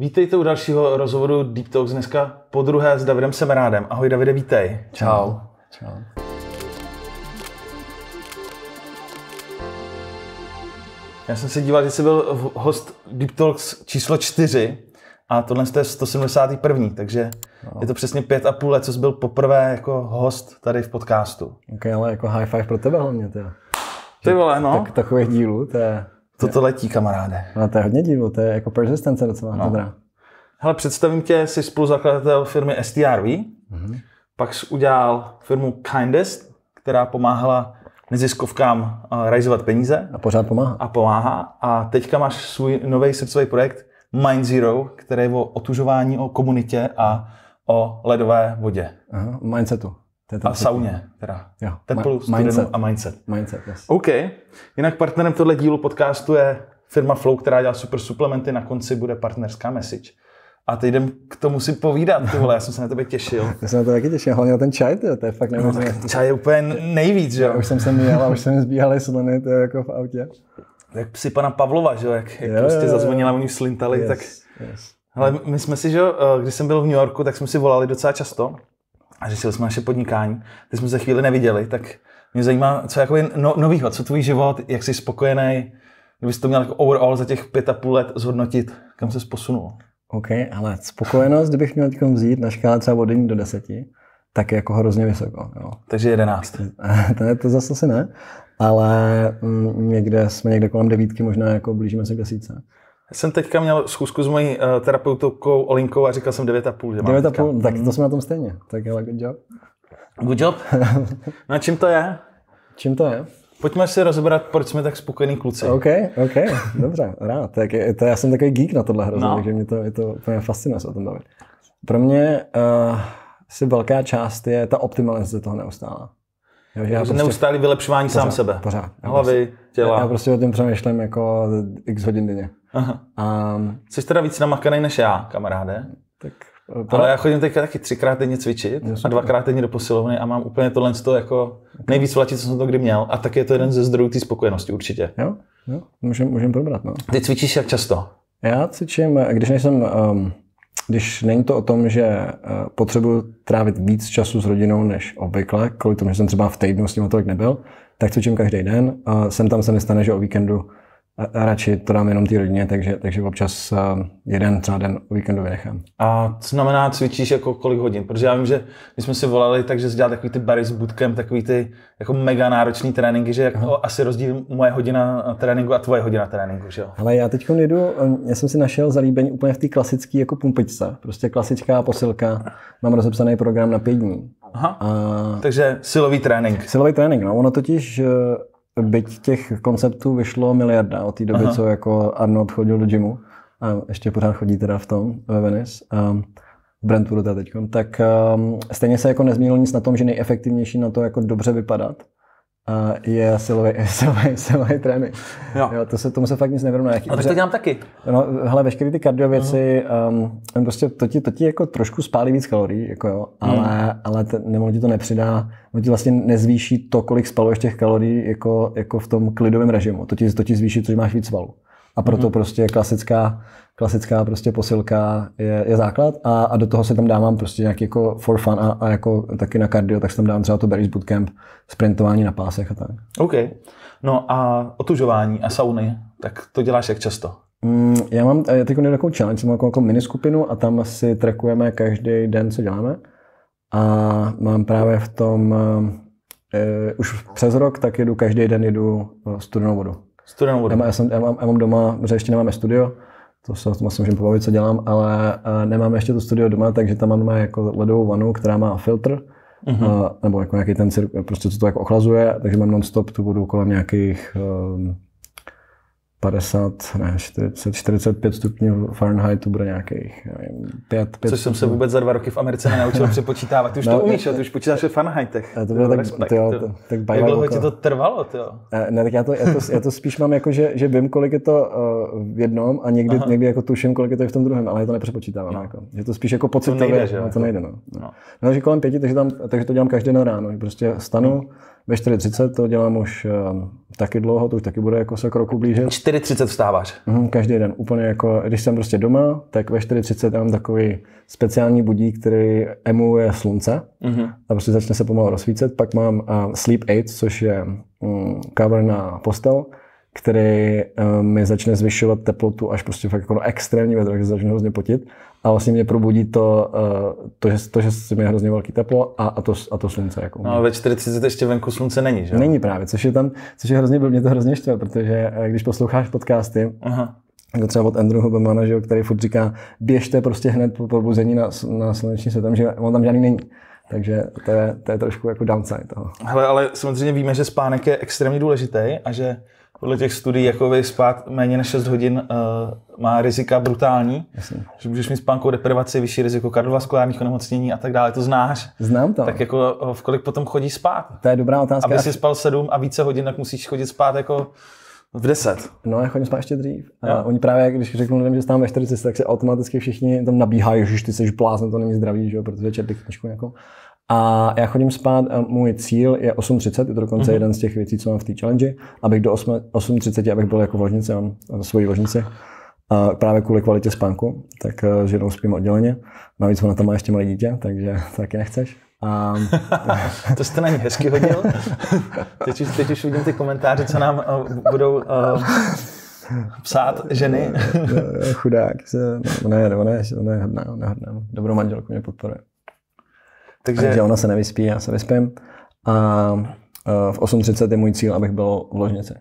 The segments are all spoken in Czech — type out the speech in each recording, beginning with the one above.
Vítejte u dalšího rozhovoru DeepTalks, dneska podruhé s Davidem Semerádem. Ahoj Davide, vítej. Čau. Čau. Já jsem se díval, že jsi byl host DeepTalks číslo 4 a tohle je 171. Takže je to přesně 5,5 let, co jsi byl poprvé jako host tady v podcastu. Ok, ale jako high five pro tebe hlavně. Ty vole, no. Tak takových dílů, to je... Toto letí, kamaráde. No to je hodně dílu, to je jako persistence docela dobrá. Hele, představím tě, jsi spoluzakladatel firmy STRV, pak jsi udělal firmu Kindest, která pomáhala neziskovkám realizovat peníze. A pořád pomáhá. A pomáhá. A teďka máš svůj nový srdcový projekt Mind Zero, který je o otužování, o komunitě a o ledové vodě. Aha, mindsetu. A sauně, teda. Jo, mindset. A mindset. Mindset, yes. OK. Jinak partnerem tohle dílu podcastu je firma Flow, která dělá super suplementy. Na konci bude partnerská message. A teď jdem k tomu si povídat. Tyhle, já jsem se na tebe těšil. Já jsem na to taky těšil, hlavně na ten čaj, tyjo, to je fakt nemůžeme. Čaj je úplně nejvíc, že jo? Už jsem se měl a už jsem zbíhal sliny, to je jako v autě. Jak psi pana Pavlova, že jo? Jak prostě zazvonila, oni slintali, yes, tak... Yes. Hele, my jsme si, že když jsem byl v New Yorku, tak jsme si volali docela často. A řešili jsme naše podnikání, teď jsme se chvíli neviděli, tak mě zajímá, co je jako novýho, co tvůj život, jak jsi spokojený, kdybys to měl jako overall za těch 5,5 let zhodnotit, kam se posunul. OK, ale spokojenost, kdybych měl teď vzít na škále třeba od 1 do 10, tak je jako hrozně vysoko. Jo. Takže 11. To zase asi ne, ale někde kolem 9, možná jako blížíme se k 10. Jsem teďka měl schůzku s mojí terapeutovkou Olinkou a říkal jsem 9,5. 9,5, tak to jsme na tom stejně. Tak hele, good job. Good job? No a čím to je? Čím to je? Pojďme si rozebrat, proč jsme tak spokojení kluci. OK, dobře, rád. Tak to já jsem takový geek na tohle hrozně, takže mě to je fascinuje se o tom bavit. Pro mě si velká část je ta optimalizace toho neustála. Prostě neustálý vylepšování pořád, sám sebe. Pořád. Hlavy, těla. Já prostě o tom přemýšlím jako x hodin denně. Jsi teda víc namakanej než já, kamaráde. Tak, ale já chodím teďka taky 3krát denně cvičit a 2krát denně do posilovny a mám úplně tohle z toho jako nejvíc vlatit, co jsem to kdy měl. A tak je to jeden ze zdrojů té spokojenosti určitě. Jo, můžem probrat. No. Ty cvičíš jak často? Já cvičím, když není to o tom, že potřebuji trávit víc času s rodinou než obvykle, kvůli tomu, že jsem třeba v týdnu s ním tolik nebyl, tak cvičím každý den. Sem tam se mi stane, že o víkendu radši to dám jenom té rodině, takže občas jeden třeba den o víkendu vynechám. A co znamená cvičíš jako kolik hodin? Protože já vím, že my jsme si volali, takže jsi dělal takový ty Barry's Bootcamp, takový ty jako mega náročný tréninky, že jako asi rozdíl moje hodina tréninku a tvoje hodina tréninku, že jo? Ale já teď já jsem si našel zalíbení úplně v té klasické jako pumpičce, prostě klasická posilka, mám rozepsaný program na 5 dní. Takže silový trénink. Silový trénink, no, ono totiž byť těch konceptů vyšlo miliarda od té doby, co jako Arnold chodil do gymu a ještě pořád chodí teda v tom, ve Venice, v Brentwoodu teda teďkom, tak stejně se jako nezměnilo nic na tom, že nejefektivnější na to jako dobře vypadat je silový trénink. Jo, tomu se fakt nic nevyrovná. No tak to dělám taky. No, hele, veškeré ty kardio věci, prostě to ti jako trošku spálí víc kalorií, jako jo, ale nebo ti to nepřidá, nebo ti vlastně nezvýší to, kolik spaluješ těch kalorií jako v tom klidovém režimu. To ti zvýší, což máš víc svalů. A proto prostě klasická prostě posilka je základ a do toho se tam dávám prostě nějaký jako for fun a jako taky na kardio, tak se tam dávám třeba to Barry's Bootcamp, sprintování na pásech a tak. OK. No a otužování a sauny, tak to děláš jak často? Já mám teď nějakou challenge, mám jako mini skupinu a tam si trackujeme každý den, co děláme. A mám právě v tom, už přes rok, tak jedu každý den studenou vodu. Studenou vodu. Já mám doma, že ještě nemáme studio, to se můžeme pobavit, co dělám, ale nemám ještě to studio doma, takže tam mám jako ledovou vanu, která má filtr, nebo jako nějaký ten cirk, prostě co to jako ochlazuje, takže mám non-stop tu vodu kolem nějakých 45 stupňů Fahrenheitu, bude nějakých 5 což stupňů. Jsem se vůbec za 2 roky v Americe nenaučil přepočítávat. Ty už to umíš, ty už počítáš ve Fahrenheitech. To bylo tak jak dlouho ti to trvalo? Ne, tak já to spíš mám jako, že vím, kolik je to v jednom a někdy jako tuším, kolik je to v tom druhém, ale já to nepřepočítávám. No. Jako. Je to spíš jako pocitově. To nejde, no. No, že kolem 5, takže to dělám každý den ráno. Prostě stanu, Ve 4.30 to dělám už taky dlouho, to už taky bude jako se kroku blíže. 4.30 vstáváš? Každý den, úplně jako, když jsem prostě doma, tak ve 4.30 mám takový speciální budík, který emuluje slunce a prostě začne se pomalu rozsvícet. Pak mám Sleep Aid, což je cover na postel, který mi začne zvyšovat teplotu až prostě fakt jako extrémní vedro, že se začne hrozně potit. A vlastně mě probudí to, že si mi je hrozně velký teplo a to slunce. Jako. No, ve 4.30 ještě venku slunce není, že? Není právě, což je hrozně blbě, to hrozně štve, protože když posloucháš podcasty, třeba od Andrew Hubermana, že, který furt říká, běžte prostě hned po probuzení na sluneční světem, že on tam žádný není. Takže to je trošku jako downside toho. Hele, ale samozřejmě víme, že spánek je extrémně důležitý a že podle těch studií, jako spát méně než 6 hodin má rizika brutální. Jasně. Že můžeš mít spánkovou deprivaci, vyšší riziko kardiovaskulárních onemocnění a tak dále. To znáš? Znám to. Tak jako v kolik potom chodíš spát? To je dobrá otázka. Aby si spal 7 a více hodin, tak musíš chodit spát jako v 10. No, já chodím spát ještě dřív. A oni právě, když řeknu lidem, že stávám ve 40, tak se automaticky všichni tam nabíhají, že ty jsi blázen, to není zdravý, že? Protože čerpí knižku nějakou. A já chodím spát, a můj cíl je 8.30, je to dokonce jeden z těch věcí, co mám v té challenge, abych do 8.30, abych byl jako v ložnici, mám svoji ložnici, a právě kvůli kvalitě spánku, tak s jednou spím odděleně. Navíc ona tam má ještě malé dítě, takže taky nechceš. To jste na ní hezky hodil. Teď už vidím ty komentáře, co nám budou psát ženy. Chudák, ona je hodná. Dobrou manželku mě podporuje. Takže ona se nevyspí, já se vyspím. A v 8.30 je můj cíl, abych byl v ložnici.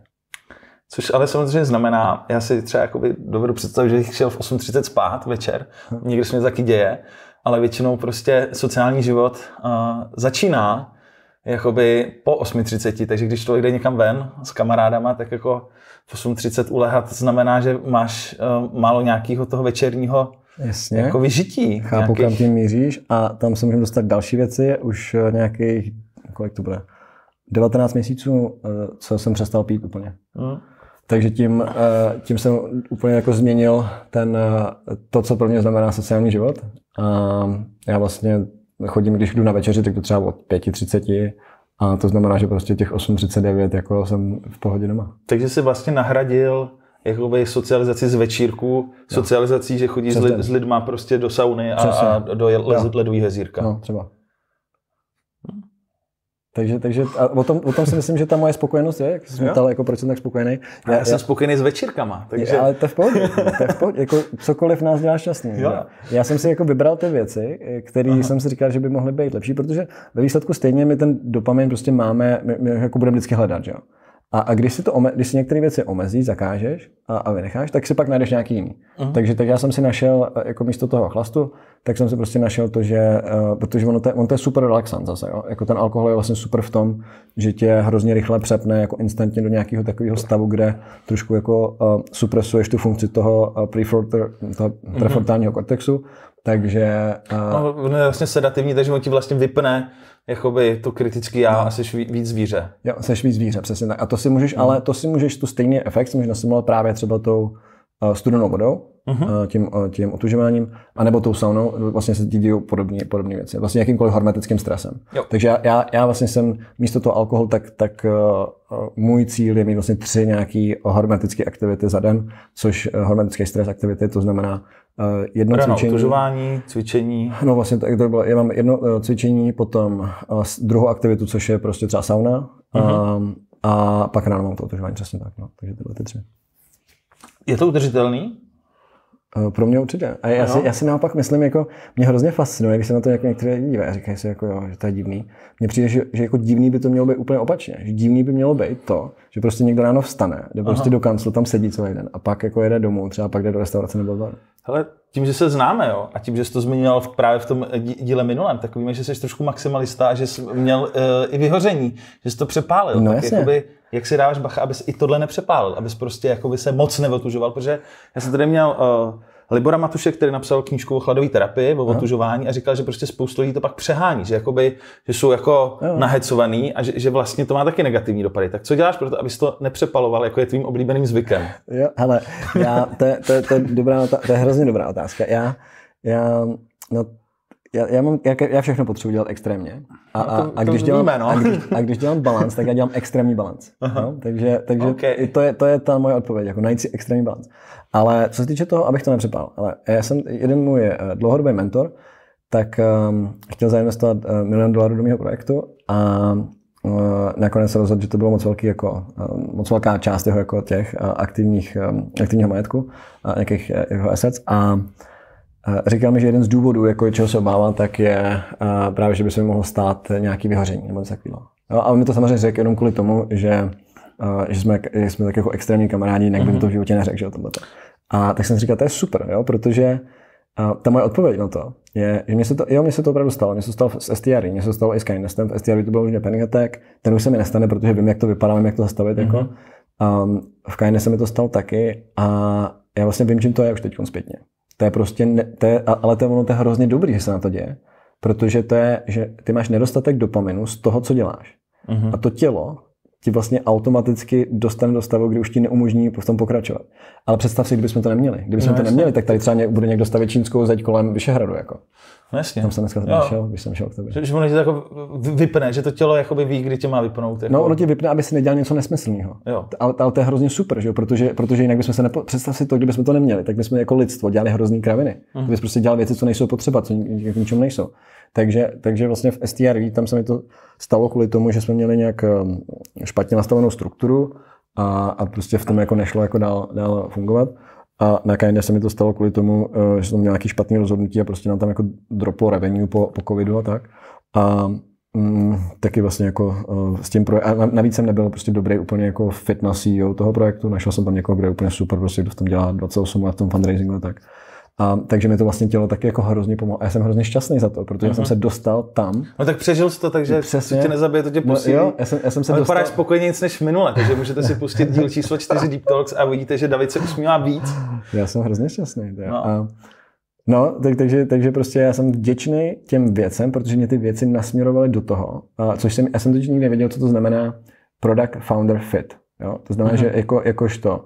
Což ale samozřejmě znamená, já si třeba dovedu představit, že bych šel v 8.30 spát večer, někdy se mě taky děje, ale většinou prostě sociální život začíná jakoby po 8.30, takže když člověk jde někam ven s kamarádama, tak jako v 8.30 ulehat znamená, že máš málo nějakého toho večerního. Jasně, jako vyžití. Chápu, kam tím míříš a tam se můžeme dostat další věci. Už nějakých, kolik to bude, 19 měsíců, co jsem přestal pít úplně. Takže tím jsem úplně jako změnil to, co pro mě znamená sociální život. A já vlastně chodím, když jdu na večeři, tak to třeba od 5.30 a to znamená, že prostě těch 8.39 jako jsem v pohodě doma. Takže jsi vlastně nahradil jakoby socializaci z večírku, socializací, že chodíš s lidma prostě do sauny a do ledového jezírka. No, třeba. Takže o tom si myslím, že ta moje spokojenost je, jak jsi ptal, jako proč jsem tak spokojený. Já jsem spokojený s večírkama. Takže... Ale to je v pohodě. Jako cokoliv nás dělá šťastný. Já jsem si jako vybral ty věci, které jsem si říkal, že by mohly být lepší, protože ve výsledku stejně my ten dopamin prostě máme, my jako budeme vždycky hledat, že jo. A když si některé věci omezíš, zakážeš a vynecháš, tak si pak najdeš nějaký jiný. Takže já jsem si našel, jako místo toho chlastu, tak jsem si prostě našel to, že, protože on to je super relaxant zase, jo? Jako ten alkohol je vlastně super v tom, že tě hrozně rychle přepne jako instantně do nějakého takového stavu, kde trošku jako supresuješ tu funkci toho prefrontálního kortexu. Takže... No, je vlastně sedativní, takže on ti vlastně vypne jakoby to kritický já a jsi víc zvíře. Jo, jsi víc zvíře, přesně tak. A to si můžeš, ale to si můžeš, tu stejný efekt si můžeš nasimulovat právě třeba tou studenou vodou, tím otužováním, anebo tou saunou, vlastně se ti dějí podobné věci, vlastně jakýmkoliv hormetickým stresem. Jo. Takže já vlastně jsem místo toho alkoholu, tak můj cíl je mít vlastně 3 nějaké hormetické aktivity za den, což hormetický stres aktivity, to znamená jedno cvičení. Otužování, cvičení. No vlastně to bylo, já mám jedno cvičení, potom druhou aktivitu, což je prostě třeba sauna a pak ráno mám to otužování, přesně tak, no, takže to byly ty 3. Je to udržitelný? Pro mě určitě. A já si naopak myslím, jako mě hrozně fascinuje, když se na to jako některé lidi dívají a říkají si, jako, jo, že to je divný. Mně přijde, že jako divný by to mělo být úplně opačně. Že divný by mělo být to, že prostě někdo ráno vstane, jde prostě do kanclu, tam sedí celý den a pak jako jede domů, třeba pak jde do restaurace nebo baru. Hele, tím, že se známe, jo, a tím, že jsi to zmiňoval právě v tom díle minulém, tak víme, že jsi trošku maximalista a že jsi měl i vyhoření, že jsi to přepálil. No, tak jakoby, jak si dáváš bacha, abys i tohle nepřepálil, abys prostě jakoby se moc neotužoval, protože já jsem tady měl Libora Matušek, který napsal knížku o chladové terapii, o otužování a říkal, že prostě spoustu lidí to pak přehání, že, jakoby, že jsou jako nahecovaný a že vlastně to má taky negativní dopady. Tak co děláš pro to, abys to nepřepaloval, jako je tvým oblíbeným zvykem? Jo, hele, to je hrozně dobrá otázka. Já, no, Já všechno potřebuji dělat extrémně. A když dělám balans, tak já dělám extrémní balans. No? Takže okay. to je ta moje odpověď, jako najít si extrémní balans. Ale co se týče toho, abych to nepřepál, ale já jsem jeden můj dlouhodobý mentor, tak chtěl zainvestovat $1 milion do mého projektu a nakonec se rozhodl, že to bylo moc velká část jeho jako těch aktivního majetku, nějakých jeho assets. A říkal mi, že jeden z důvodů, jako čeho se obává, tak je právě, že by se mi mohlo stát nějaký vyhoření nebo něco takového. No, a on mi to samozřejmě řekl jenom kvůli tomu, že jsme tak jako extrémní kamarádi, jinak by mi to v životě neřekl, že o tomhle. A tak jsem si říkal, to je super, jo, protože ta moje odpověď na to je, že mně se to opravdu stalo. Mně se to stalo s STRV, mně se to stalo i s Kindestem. V STRV to bylo už panic attack, ten už se mi nestane, protože vím, jak to vypadá, vím, jak to zastavit. Jako. V Kindest se mi to stalo taky a já vlastně vím, čím to je už teď zpětně. To je prostě, ale to je hrozně dobrý, že se na to děje, protože to je, že ty máš nedostatek dopaminu z toho, co děláš. A to tělo ti vlastně automaticky dostane do stavu, kdy už ti neumožní v tom pokračovat. Ale představ si, kdybychom to neměli. Kdybychom to neměli, tak tady třeba bude někdo stavět čínskou zeď kolem Vyšehradu. Jako. Jasně. Tam jsem dneska šel, když jsem šel k tobě. Že ono tě jako vypne, že to tělo jakoby ví, kdy tě má vypnout. Jako. No, ono tě vypne, aby si nedělal něco nesmyslného. Ale to je hrozně super, že? Protože jinak bychom se představ si to, kdybychom to neměli, tak bychom jako lidstvo dělali hrozný kraviny. Kdybychom prostě dělali věci, co nejsou potřeba, co k ničemu nejsou. Takže vlastně v STRV tam se mi to stalo kvůli tomu, že jsme měli nějak špatně nastavenou strukturu a prostě v tom jako nešlo jako dál fungovat. A na Kindě se mi to stalo kvůli tomu, že jsem měl nějaký špatný rozhodnutí a prostě nám tam jako droplo revenue po covidu a tak. A taky vlastně jako s tím projektem, a navíc jsem nebyl prostě dobrý úplně jako fit na CEO toho projektu, našel jsem tam někoho, kdo je úplně super, prostě kdo v tom dělá 28 let v tom fundraisingu a tak. Takže mi to vlastně tělo taky jako hrozně pomohlo. A já jsem hrozně šťastný za to, protože jsem se dostal tam. No tak přežil jsi to, takže přesně, to tě nezabije, to tě posílí. No, já jsem se dostal. Vypadáš spokojenějc než minule, takže můžete si pustit díl číslo 4 DeepTalks a vidíte, že David se usmívá víc. Já jsem hrozně šťastný. Takže prostě já jsem vděčný těm věcem, protože mě ty věci nasměrovaly do toho, já jsem totiž nikdy nevěděl, co to znamená product founder fit. Jo? To znamená, že jakožto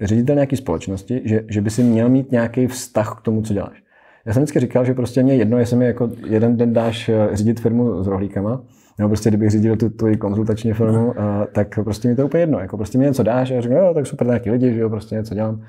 ředitel nějaké společnosti, že by si měl mít nějaký vztah k tomu, co děláš. Já jsem vždycky říkal, že prostě mě jedno, jestli mi jako jeden den dáš řídit firmu s rohlíkama, nebo prostě kdybych řídil tvoji konzultační firmu, tak prostě mi to je úplně jedno. Jako prostě mi něco dáš a já říkám, jo, tak super, nějaký lidi, že jo, prostě něco dělám.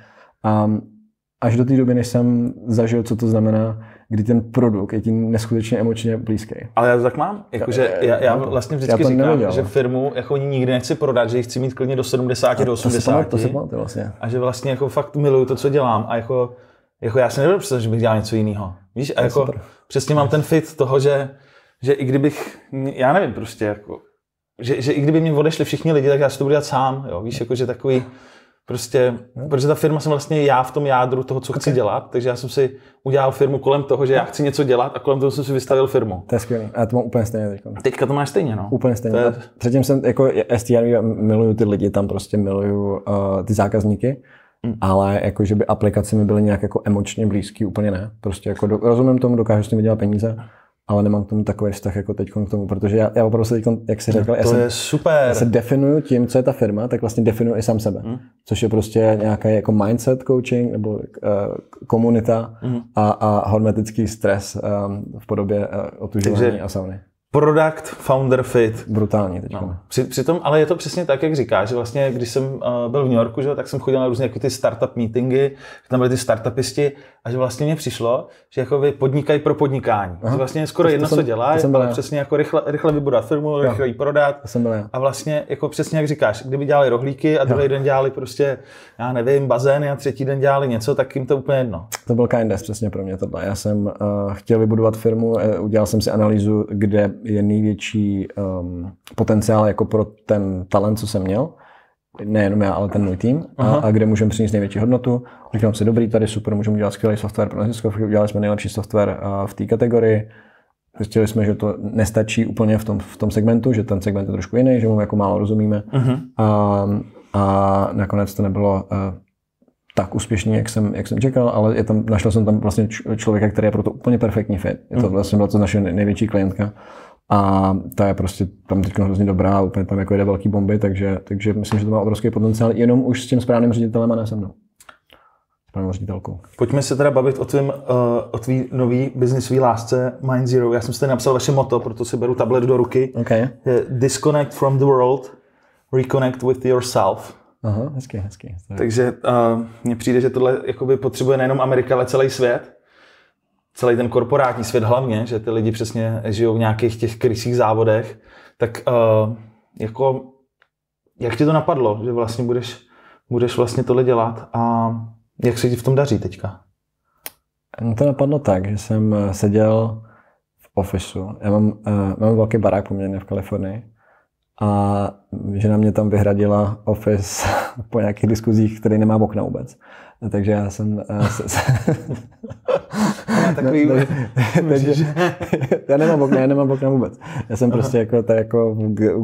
Až do té doby, než jsem zažil, co to znamená, kdy ten produkt je tím neskutečně emočně blízký. Ale já to tak mám. Jakože já vlastně vždycky říkám, že firmu jako nikdy nechci prodat, že ji chci mít klidně do 70, do 80. To se pamatuju vlastně. A že vlastně jako fakt miluju to, co dělám. A jako já si nedovedu představit, že bych dělal něco jiného. Víš? A jako přesně mám ten fit toho, že i kdybych, já nevím prostě, jako, že i kdyby mě odešli všichni lidi, tak já si to budu dělat sám. Jo? Víš, jakože takový. Prostě, protože ta firma jsem vlastně já v tom jádru toho, co chci dělat, takže já jsem si udělal firmu kolem toho, že já chci něco dělat a kolem toho jsem si vystavil firmu. To je skvělé. A to mám úplně stejně teďka. Teďka to máš stejně, no. Úplně stejně. Předtím jsem jako STRV miluju ty lidi, tam prostě miluju ty zákazníky, ale jako, že by aplikace mi byly nějak jako emočně blízký, úplně ne. Prostě jako rozumím tomu, dokážu s tím vydělat peníze. Ale nemám k tomu takový vztah jako teď k tomu, protože já opravdu se teď, jak jsi řekl, já se definuju tím, co je ta firma, tak vlastně definuju i sám sebe. Což je prostě nějaký jako mindset coaching nebo komunita a hormetický stres v podobě otužování a sauny. Product founder fit. Brutální teď. No. Přitom, ale je to přesně tak, jak říkáš, že vlastně, když jsem byl v New Yorku, že, tak jsem chodil na různé jako ty startup meetingy, tam byli ty startupisti a že vlastně mně přišlo, že jako vy podnikají pro podnikání. Aha. Že vlastně skoro jedno, co dělají, ale přesně jako rychle vybudat firmu, rychle ji prodat. A vlastně jako přesně jak říkáš, kdyby dělali rohlíky a druhý den dělali prostě, já nevím, bazény a třetí den dělali něco, tak jim to úplně jedno. To byl Kindest přesně pro mě tohle. Já jsem chtěl vybudovat firmu, udělal jsem si analýzu, kde je největší potenciál jako pro ten talent, co jsem měl. Nejenom já, ale ten můj tým. A kde můžeme přinést největší hodnotu. Říkám si, dobrý, tady super, můžeme udělat skvělý software pro neziskovky. Udělali jsme nejlepší software v té kategorii. Zjistili jsme, že to nestačí úplně v tom segmentu, že ten segment je trošku jiný, že mu jako málo rozumíme. A nakonec to nebylo tak úspěšný, jak jsem čekal, ale našel jsem tam vlastně člověka, který je pro to úplně perfektní fit. Je to vlastně byla to naše největší klientka. A ta je prostě tam teď hrozně dobrá, úplně tam jako jede velký bomby, takže myslím, že to má obrovský potenciál, jenom už s tím správným ředitelem a ne se mnou. s panou ředitelkou. Pojďme se teda bavit o tvý nový biznisový lásce Mind Zero. Já jsem si tady napsal vaše motto, proto si beru tablet do ruky. Okay. Disconnect from the world, reconnect with yourself. Aha, hezky, hezky. Takže mně přijde, že tohle jakoby potřebuje nejenom Amerika, ale celý svět. Celý ten korporátní svět hlavně, že ty lidi přesně žijou v nějakých těch krysích závodech. Tak jako, jak tě to napadlo, že vlastně budeš vlastně tohle dělat a jak se ti v tom daří teďka? Mně to napadlo tak, že jsem seděl v ofisu. Já mám velký barák poměrně v Kalifornii. A žena mě tam vyhradila office po nějakých diskuzích, který nemá okna vůbec. Takže já jsem... Já nemám okna vůbec. Já jsem prostě jako, tak jako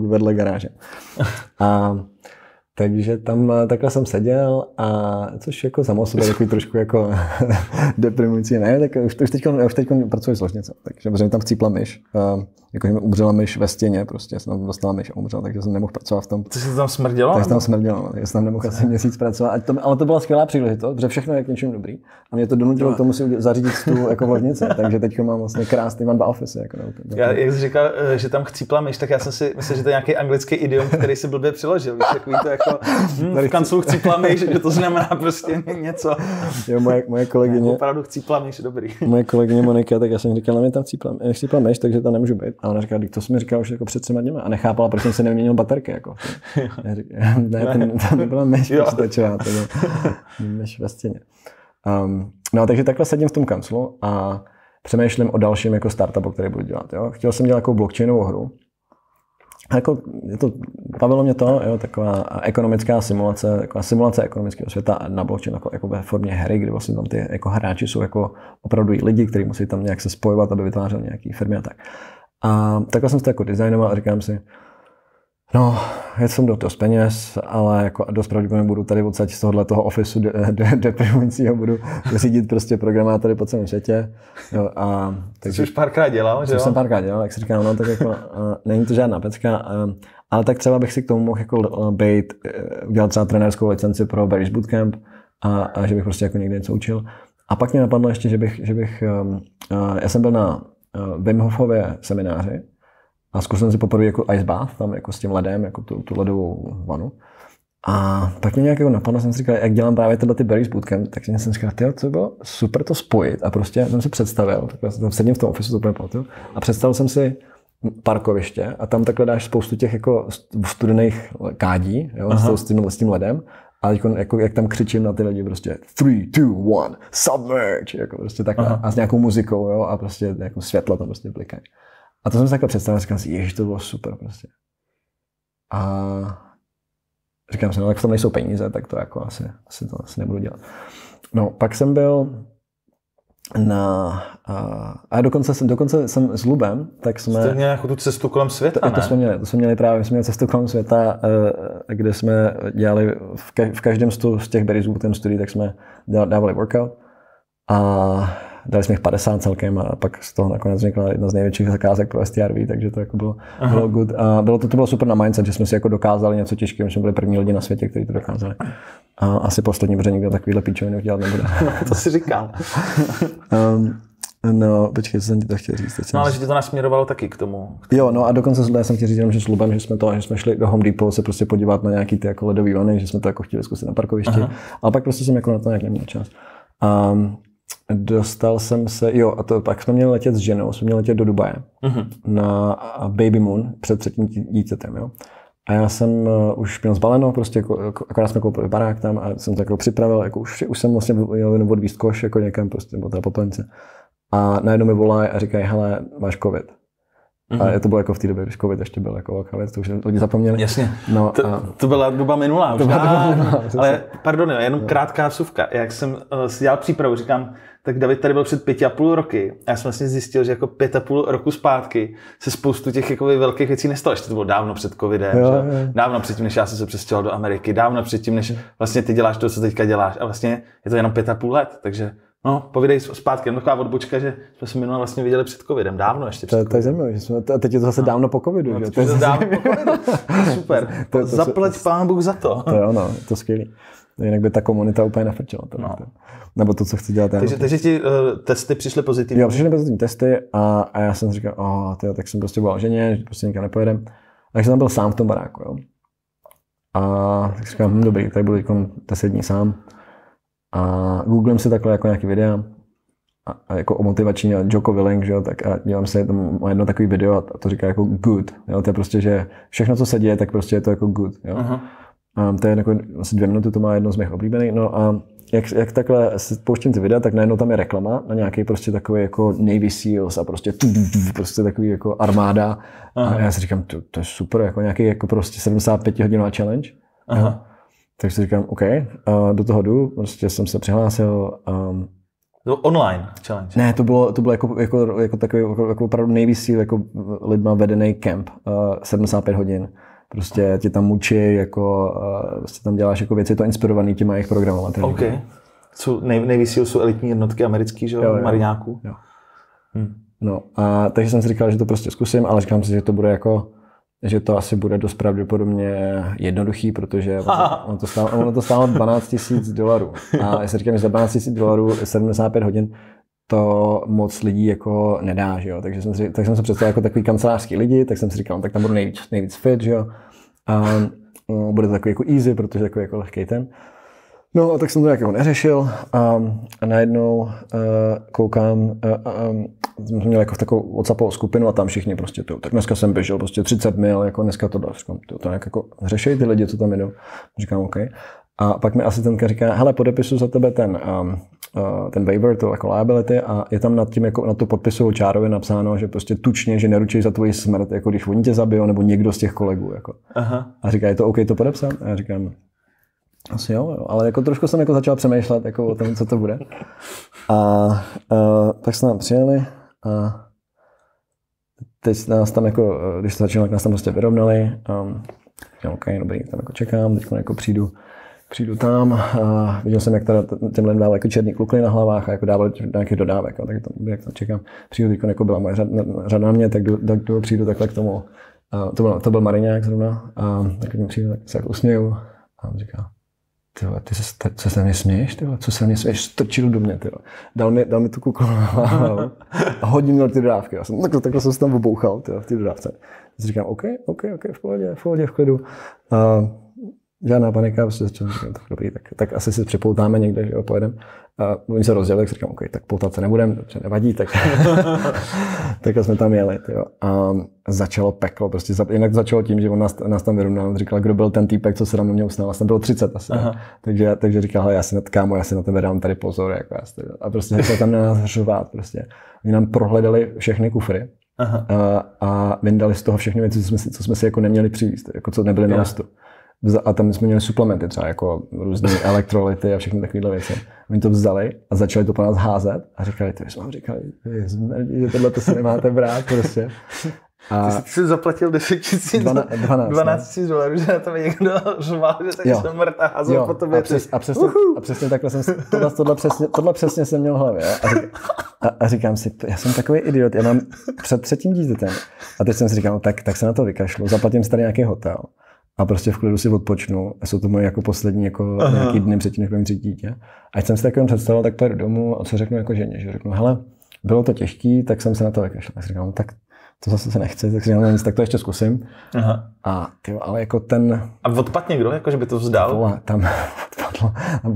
vedle garáže. A takže tam takhle jsem seděl a což jako samo o sobě takový trošku jako deprimující, ne? Tak už teď pracuji s ložnicou, takže protože tam chcípla myš, jakože mi umřela myš ve stěně, prostě jsem tam dostala myš a umřela, takže jsem nemohl pracovat v tom. To se tam smrdělo? Tak se tam smrdělo, takže jsem tam nemohl asi měsíc pracovat, ale to byla skvělá příležitost, protože všechno je k něčemu dobrý a mě to donutilo k tomu si zařídit tu jako ložnici, takže teď mám vlastně krásný, mám dva office. Jako, já, jak jsi říkal, že tam chcípla myš, tak já jsem si myslel, že to je nějaký anglický idiom, který si blbě přiložil, v kanclu chcípla myš, že to znamená prostě něco. Jo, moje kolegyně... Opravdu chcípla myš, dobrý. Moje kolegyně Monika, tak já jsem říkal, mě tam chcípla myš, takže tam nemůžu být. A ona říkala, to jsi mi říkal už jako před 3 dny a nechápala, proč jsem se neměnil baterky. Jako. Ne, to byla myš počítačová, to byla myš ve stěně. No, takže takhle sedím v tom kanclu a přemýšlím o dalším jako startupu, který budu dělat. Jo. Chtěl jsem dělat jako blockchainovou hru. Jako, bavilo mě to, jo, taková ekonomická simulace, taková simulace ekonomického světa na blockchain jako ve formě hry, kdy vlastně tam ty jako hráči jsou jako opravdu lidi, kteří musí tam nějak se spojovat, aby vytvářeli nějaký firmy a tak. A takhle jsem to jako designoval a říkám si, no, já jsem dost peněz, ale jako dost pravděpodobně budu tady odsaď z tohohle toho ofisu deprimujícího budu řídit prostě programátory po celém světě. Jo, a takže, jsi už párkrát dělal, že jo? Jsem párkrát dělal, jak si říkám, no tak jako není to žádná pecka, ale tak třeba bych si k tomu mohl jako být, udělat třeba trenérskou licenci pro Barry's Bootcamp a že bych prostě jako někde něco učil. A pak mě napadlo ještě, já jsem byl na Wim Hofově semináři, a zkusil jsem si poprvé jako ice bath, tam jako s tím ledem, jako tu ledovou vanu. A tak mě nějak jako napadlo, jsem si říkal, jak dělám právě tyhle ty Barry's Bootcamp, tak jsem si říkal, to bylo super to spojit. A prostě jsem si představil, takhle jsem sedím v tom ofisu, to úplně pamatuju, a představil jsem si parkoviště a tam takhle dáš spoustu těch jako studených kádí, jo, s tím ledem. A jako, jak tam křičím na ty lidi prostě 3, 2, 1, submerge, jako prostě takhle. Aha. A s nějakou muzikou, jo, a prostě jako světla tam prostě blikají. A to jsem si takhle představil a říkám si, ježiš, to bylo super prostě. A říkám si, no tak v tom nejsou peníze, tak to jako asi nebudu dělat. No, pak jsem byl na... A dokonce jsem s Lubem, tak jsme... Jste měli jako tu cestu kolem světa, ne? To jsme měli cestu kolem světa, kde jsme dělali v každém z těch Barry's Bootcamp studií, tak jsme dávali workout. A dali jsme jich 50 celkem a pak z toho nakonec vznikla jedna z největších zakázek pro STRV, takže to jako bylo good. A to bylo super na mindset, že jsme si jako dokázali něco těžkého, my jsme byli první lidi na světě, kteří to dokázali. A asi poslední, protože nikdo takovýhle píčovinu dělat nebude. To si říkám. No, počkej, co jsem ti to chtěl říct. No, ale že ti to nasměrovalo taky k tomu. Jo, no a dokonce já jsem ti říkal, že s Lubem, že jsme šli do Home Depot se prostě podívat na nějaký ty jako ledový vany, že jsme to jako chtěli zkusit na parkovišti. Ale pak prostě jsem jako na to nějak neměl čas. Dostal jsem se, jo, a to pak jsme měli letět s ženou, jsme měli letět do Dubaje na Baby Moon před třetím dítětem, jo. A já jsem už měl zbaleno, prostě jako, akorát jsme koupili barák tam a jsem to jako připravil, jako už jsem vlastně jenom odvízt koš, jako někam prostě, nebo teda po plence. A najednou mi volají a říkají, hele, máš covid. A to bylo jako v té době, když covid ještě byl jako velká věc, to už lidi zapomněli. Jasně, no, to byla doba minulá. Ale pardon, jenom krátká vsuvka. Jak jsem si dělal přípravu, říkám, tak David tady byl před 5,5 roku a já jsem vlastně zjistil, že jako 5,5 roku zpátky se spoustu těch jako velkých věcí nestalo. Ještě to bylo dávno před covidem, jo, že? Dávno předtím, než já jsem se přestěhoval do Ameriky, dávno předtím, než vlastně ty děláš to, co teďka děláš a vlastně je to jenom 5,5 let, takže No, povídej zpátky, jenom taková odbočka, že jsme se minulé vlastně viděli před covidem, dávno ještě před covidem. A teď je to zase dávno po covidu, že? To je zase dávno po covidu, super. Zaplať pán Bůh za to. To je ono, to je skvělý. Jinak by ta komunita úplně nafrčila. No. Nebo to, co chci dělat. Takže ti testy přišly pozitivní? Jo, přišly pozitivní testy a já jsem si říkal, tak jsem prostě byl o ženě, že prostě nikam nepojedem. A jsem tam byl sám v tom baráku, jo. A tak říkám, dobrý, tady budu jako 10 dní sám. A googlím si takhle jako nějaký videa a jako o motivační Jocko Willink, že jo, tak a dělám si tam jedno takový video a to říká jako good, jo, to je prostě, že všechno, co se děje, tak prostě je to jako good, jo. Uh-huh. A to je jako asi 2 minuty, to má jedno z mých oblíbených, no a jak takhle pouštím ty videa, tak najednou tam je reklama na nějaký prostě takový jako Navy Seals a prostě prostě takový jako armáda. Aha. A já si říkám, to je super, jako nějaký jako prostě 75-hodinová challenge. Aha. Takže si říkám, OK, do toho jdu, prostě jsem se přihlásil. Online challenge? Ne, to bylo jako takový jako opravdu Navy Seal, jako lidma vedený kemp, 75 hodin. Prostě tě tam učí, jako prostě tam děláš jako věci, je to inspirovaný těma jejich programovatelů. OK. Navy Seal jsou elitní jednotky americký, že jo, mariňáků. Jo. No, a takže jsem si říkal, že to prostě zkusím, ale říkám si, že to bude jako, že to asi bude dost pravděpodobně jednoduchý, protože ono to stálo $12,000. A já si říkám, že za $12,000 75 hodin to moc lidí jako nedá, že jo. Tak jsem se představil jako takový kancelářský lidi, tak jsem si říkal, tak tam budu nejvíc fit, že jo. A bude to takový jako easy, protože takový jako lehkej ten. No a tak jsem to jako neřešil a najednou koukám, jsem měl jako v takovou WhatsAppovou skupinu a tam všichni prostě to. Tak dneska jsem běžel prostě 30 mil, jako dneska to dá. To nějak jako řešej ty lidi, co tam jdou. Říkám OK. A pak mi asistentka říká, hele, podepisu za tebe ten waiver, to jako liability, a je tam nad tím jako na tu podpisovou čárově napsáno, že prostě tučně, že neručíš za tvoji smrt, jako když oni tě zabijou, nebo někdo z těch kolegů, jako. Aha. A říká, je to OK, to podepsat? A já říkám, asi jo, ale jako trošku jsem jako začal přemýšlet jako o tom, co to bude. A tak jsme nám přijeli a teď nás tam jako, když to začínalo, tak nás tam prostě vyrovnali. OK, dobrý, tam jako čekám, teď jako přijdu tam a viděl jsem, jak teda těm lidem dávali jako černý klukly na hlavách a jako dávali nějakých dodávek, jo, tak to, jak tam čekám. Přijdu, teď jako byla moje řada na mě, tak přijdu takhle k tomu. To byl Mariňák zrovna, a tak když přijdu, tak se jako usměju a on říká, ty se na mě směješ, co se na mě směješ, strčil do mě, tyjo. Dal mi tu kuklu na hlavu a hodím na ty dodávky, takhle jsem se tam obouchal, tyjo, v té dodávce. Teď říkám, OK, v pohodě, v klidu. Žádná panika, prostě začal říkám, tak dobrý, tak asi si připoutáme někde, že jo, pojedem. A oni se rozdělili, tak si říkám, OK, tak poutat se nebudem, protože nevadí, tak takhle jsme tam jeli, tyjo. A začalo peklo, prostě jinak začalo tím, že on nás tam vyrovnal, říkal, kdo byl ten týpek, co se tam na mě usnal, nás tam bylo 30 asi, takže říkal, hele, já si na tebe dám tady pozor, jako já si, a prostě začal tam na nás řvát, prostě. Oni nám prohledali všechny kufry. Aha. A vyndali z toho všechny věci, co jsme si jako neměli přivízt, jako co nebyly na listu. A tam jsme měli suplementy třeba, jako různé elektrolyty a všechny takovéhle věci. Oni to vzali a začali to po nás házet a říkali, to jsme vám říkali, že tohle to si nemáte brát prostě. A ty jsi zaplatil $12,000, že na to někdo řval, že tak jsem mrt a házal po tobě. A přesně takhle jsem, tohle přesně jsem měl v hlavě. A říkám si, já jsem takový idiot, já mám před třetím dítětem. A teď jsem si říkal, tak se na to vykašlu, zaplatím si tady nějaký hotel. A prostě v klidu si odpočnu. Jsou to moje jako poslední jako nějaký dny předtím, než budeme mít dítě. A jsem si takovým představil, tak pojedu domů a co řeknu jako ženě, že řeknu, hele, bylo to těžký, tak jsem se na to vykašlal. Tak říkám, tak to zase se nechce, tak říkám, nic, tak to ještě zkusím. Aha. A tyjo, ale jako ten... A odpad někdo, jako že by to vzdal? Tam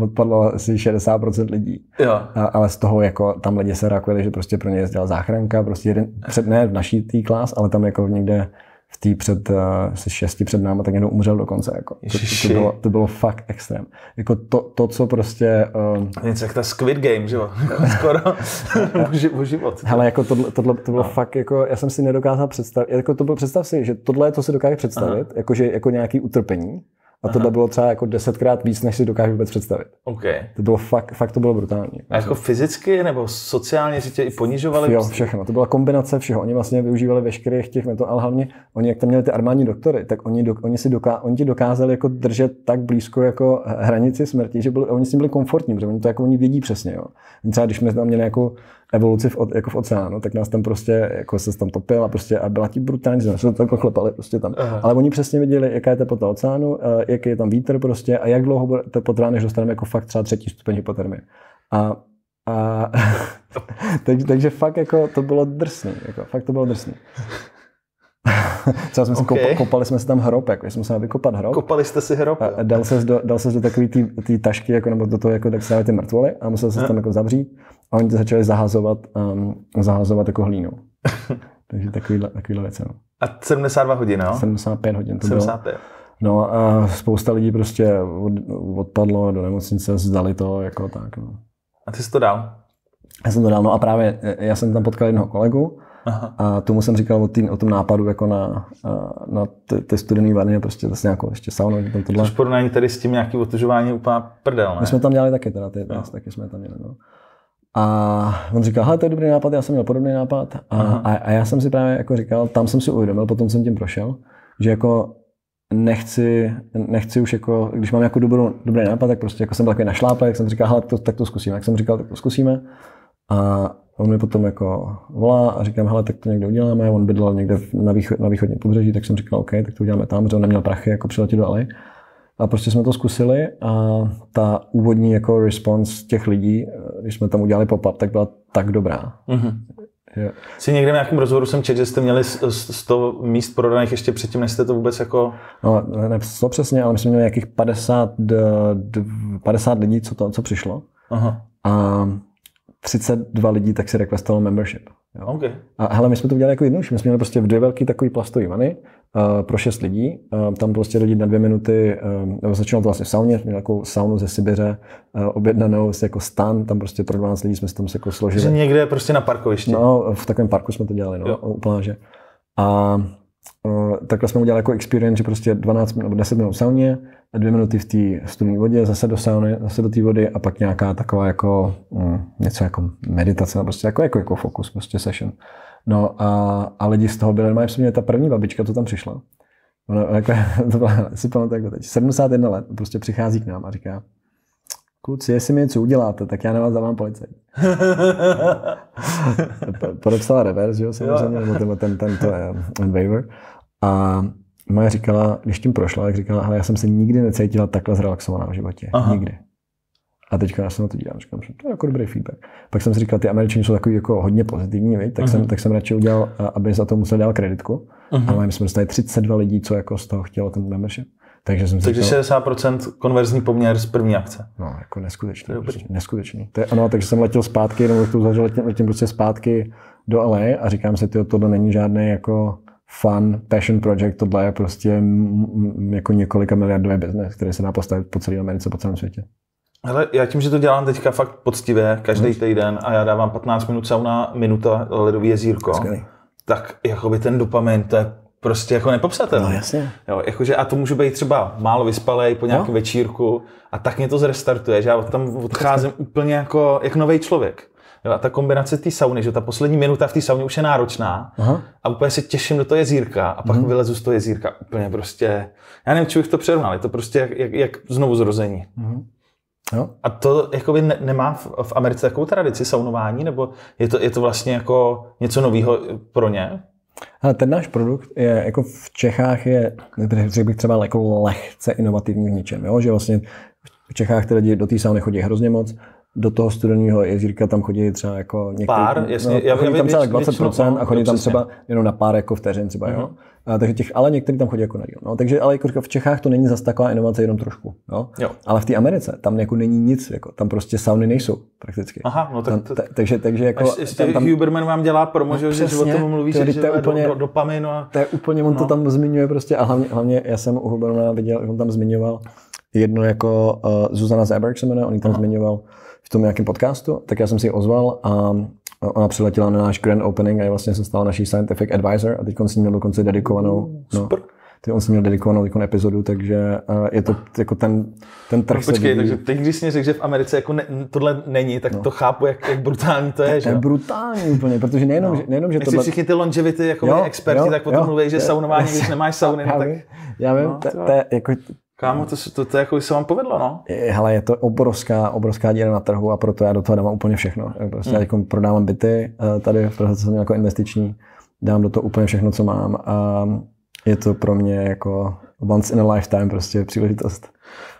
odpadlo asi 60% lidí. Jo. Ale z toho jako tam lidi se reagovali, že prostě pro ně jezdila záchranka, prostě jeden před, ne v naší tý klas, ale tam jako někde v té před 6 před náma, tak někdo umřel dokonce. Jako. To bylo fakt extrém. Jako to co prostě... Něco jak ta Squid Game, že jo? Skoro o život. Ale jako to bylo fakt, jako, já jsem si nedokázal představit, jako to bylo, představ si, že tohle je, to se dokáže představit, jako nějaké utrpení, A tohle bylo třeba jako 10krát víc, než si dokážu vůbec představit. Okay. To bylo fakt to bylo brutální. A jako fyzicky nebo sociálně si tě i ponižovali? Jo, všechno. To byla kombinace všeho. Oni vlastně využívali veškerých těch metod, ale hlavně oni, jak tam měli ty armádní doktory, tak oni ti dokázali jako držet tak blízko jako hranici smrti, že oni s tím byli komfortní, protože oni to jako oni vědí přesně, jo. Oni třeba, když jsme tam měli jako evoluci v oceánu, tak nás tam prostě jako se tam topil a prostě a byla ti brutální, že se to jako chlepali prostě tam. Aha. Ale oni přesně věděli, jaká je teplota oceánu, jaký je tam vítr prostě a jak dlouho bude teplota, než dostaneme jako fakt třeba 3. stupeň hypotermie. A takže fakt jako to bylo drsný, jako fakt to bylo drsný. Třeba jsme si kopali jsme si tam hrob, jako jsme se měli vykopat hrob. Kopali jste si hrob? A dal ses do takové ty tašky, jako, nebo do toho, jako, tak se dávají ty mrtvoly a musel se tam jako zavřít a oni to začali zahazovat jako hlínou. Takže takovýhle věc. No. A 72 hodin, no? 75 hodin to bylo. No a spousta lidí prostě odpadlo do nemocnice, zdali to, jako tak. No. A ty jsi to dal? Já jsem to dal, no a právě já jsem tam potkal jednoho kolegu. Aha. A tomu jsem říkal o tom nápadu jako na ty studený varně, prostě zase nějakou ještě saunu. Což porovnání tady s tím nějaký otužování úplně prdel, ne? My jsme tam dělali taky teda, taky jsme tam měli, no. A on říkal, hele, to je dobrý nápad, já jsem měl podobný nápad. A já jsem si právě jako říkal, tam jsem si uvědomil, potom jsem tím prošel, že jako nechci už jako, když mám jako dobrý nápad, tak prostě jako jsem byl takový našláplek, jsem říkal, hele, tak to zkusíme, jak jsem říkal, tak to zkusíme. A on mi potom jako volá a říkám, hele, tak to někde uděláme. On bydlel někde na východní pobřeží, tak jsem říkal, OK, tak to uděláme tam, protože on neměl prachy, jako přiletět do LA. A prostě jsme to zkusili a ta úvodní jako response těch lidí, když jsme tam udělali pop-up, tak byla tak dobrá. Mm-hmm. Yeah. Si někde v nějakém rozhovoru jsem četl, že jste měli 100 míst prodaných ještě předtím, než jste to vůbec jako... No, ne přesně, ale my jsme měli nějakých 50 lidí, co přišlo. Aha. A 32 lidí tak si requestovalo membership. Jo? Okay. A hele, my jsme to udělali jako jednodušší. My jsme měli prostě v 2 velký takový plastový vany pro 6 lidí. Tam prostě lidi na 2 minuty, začínalo to vlastně v sauně, jsme měli takovou saunu ze Sibiře, objednanou jako stan, tam prostě pro 12 lidí jsme se tam se jako složili. Takže někde prostě na parkovišti. No, v takovém parku jsme to dělali, no, u pláže. A takhle jsme udělali jako experience, že prostě 12 nebo 10 minut v sauně, 2 minuty v té studené vodě, zase do sauny, zase do té vody a pak nějaká taková jako něco jako meditace, prostě jako fokus, prostě session. No a lidi z toho byli, mě ta první babička, co tam přišla, ona jako, to byla, si pamatuju jako teď, 71 let, prostě přichází k nám a říká, kluci, jestli mi něco uděláte, tak já na vás dávám policaj. Podepsala reverse, jo, samozřejmě, nebo ten waiver. A moje říkala, když tím prošla, tak říkala, hele, já jsem se nikdy necítila takhle zrelaxovaná v životě. Aha. Nikdy. A teďka já se na to dívám, říkám, že to je jako dobrý feedback. Pak jsem si říkal, ty Američané jsou takový jako hodně pozitivní, viď? Tak jsem radši udělal, aby za to musel dát kreditku. Uh-huh. Ale my jsme dostali 32 lidí, co jako z toho chtělo ten membership. Takže 60% konverzní poměr z první akce. No, jako neskutečný. Prostě, neskutečný. To je, ano, takže jsem letěl zpátky, letím prostě zpátky do LA a říkám si, tyjo, tohle není žádný jako fun, passion project, tohle je prostě jako několika miliardový biznes, který se dá postavit po celé Americe, po celém světě. Hele, já tím, že to dělám teďka fakt poctivě, každý týden a já dávám 15 minut sauna, minuta ledový jezírko, tak jakoby ten dopamin, to je prostě jako nepopsatel. No jasně. Jo, jakože, a to můžu být třeba málo vyspalej po nějakém večírku a tak mě to zrestartuje, že já tam odcházím úplně jako jak novej člověk. Jo, a ta kombinace té sauny, že ta poslední minuta v té sauně už je náročná. Aha. A úplně se těším do toho jezírka a pak vylezu z toho jezírka úplně prostě, já nevím, či bych to přerovnal, je to prostě jak znovu zrození. Mhm. Jo. A to jakoby nemá v Americe takovou tradici saunování, nebo je to vlastně jako něco nového pro ně? Ale ten náš produkt je, jako v Čechách je, řekl bych třeba jako lehce inovativní v něčem, jo? Že vlastně v Čechách ty lidi do té sauny chodí hrozně moc, do toho studeného jezírka tam chodí třeba jako některý, pár, jasně, no, chodí tam třeba 20% a chodí tam třeba jenom na pár jako vteřin třeba, jo. A takže ale některý tam chodí jako na díl, no. Takže ale jako v Čechách to není zas taková inovace, jenom trošku, jo. Jo. Ale v té Americe tam jako není nic, jako tam prostě sauny nejsou prakticky. Aha, no takže jako Huberman vám dělá promo, že o tom mluví, že to dopamin a to je úplně, on to tam zmiňuje prostě a hlavně já jsem u Hubermana viděl, on tam zmiňoval jedno jako Zuzana Zábrdská, on tam zmiňoval v tom nějakém podcastu, tak já jsem si ji ozval a ona přiletěla na náš grand opening a je vlastně se stala naší scientific advisor a teď s ní měl dokonce dedikovanou, no, on si měl dedikovanou takovou epizodu, takže je to jako ten trh. Počkej, takže teď, když jsi mi řekl, že v Americe jako ne, tohle není, tak to chápu, jak brutální to je, že? To je brutální úplně, protože nejenom že to. Tohle... všichni ty longevity jako experti, tak potom mluví, že saunování, když nemáš sauny, tak. Já vím, to je jako. Kámo, to jako se vám povedlo, no? Hele, je to obrovská díra na trhu a proto já do toho dávám úplně všechno. Prostě já jako prodávám byty tady, protože jsem jako investiční, dám do toho úplně všechno, co mám a je to pro mě jako once in a lifetime prostě příležitost.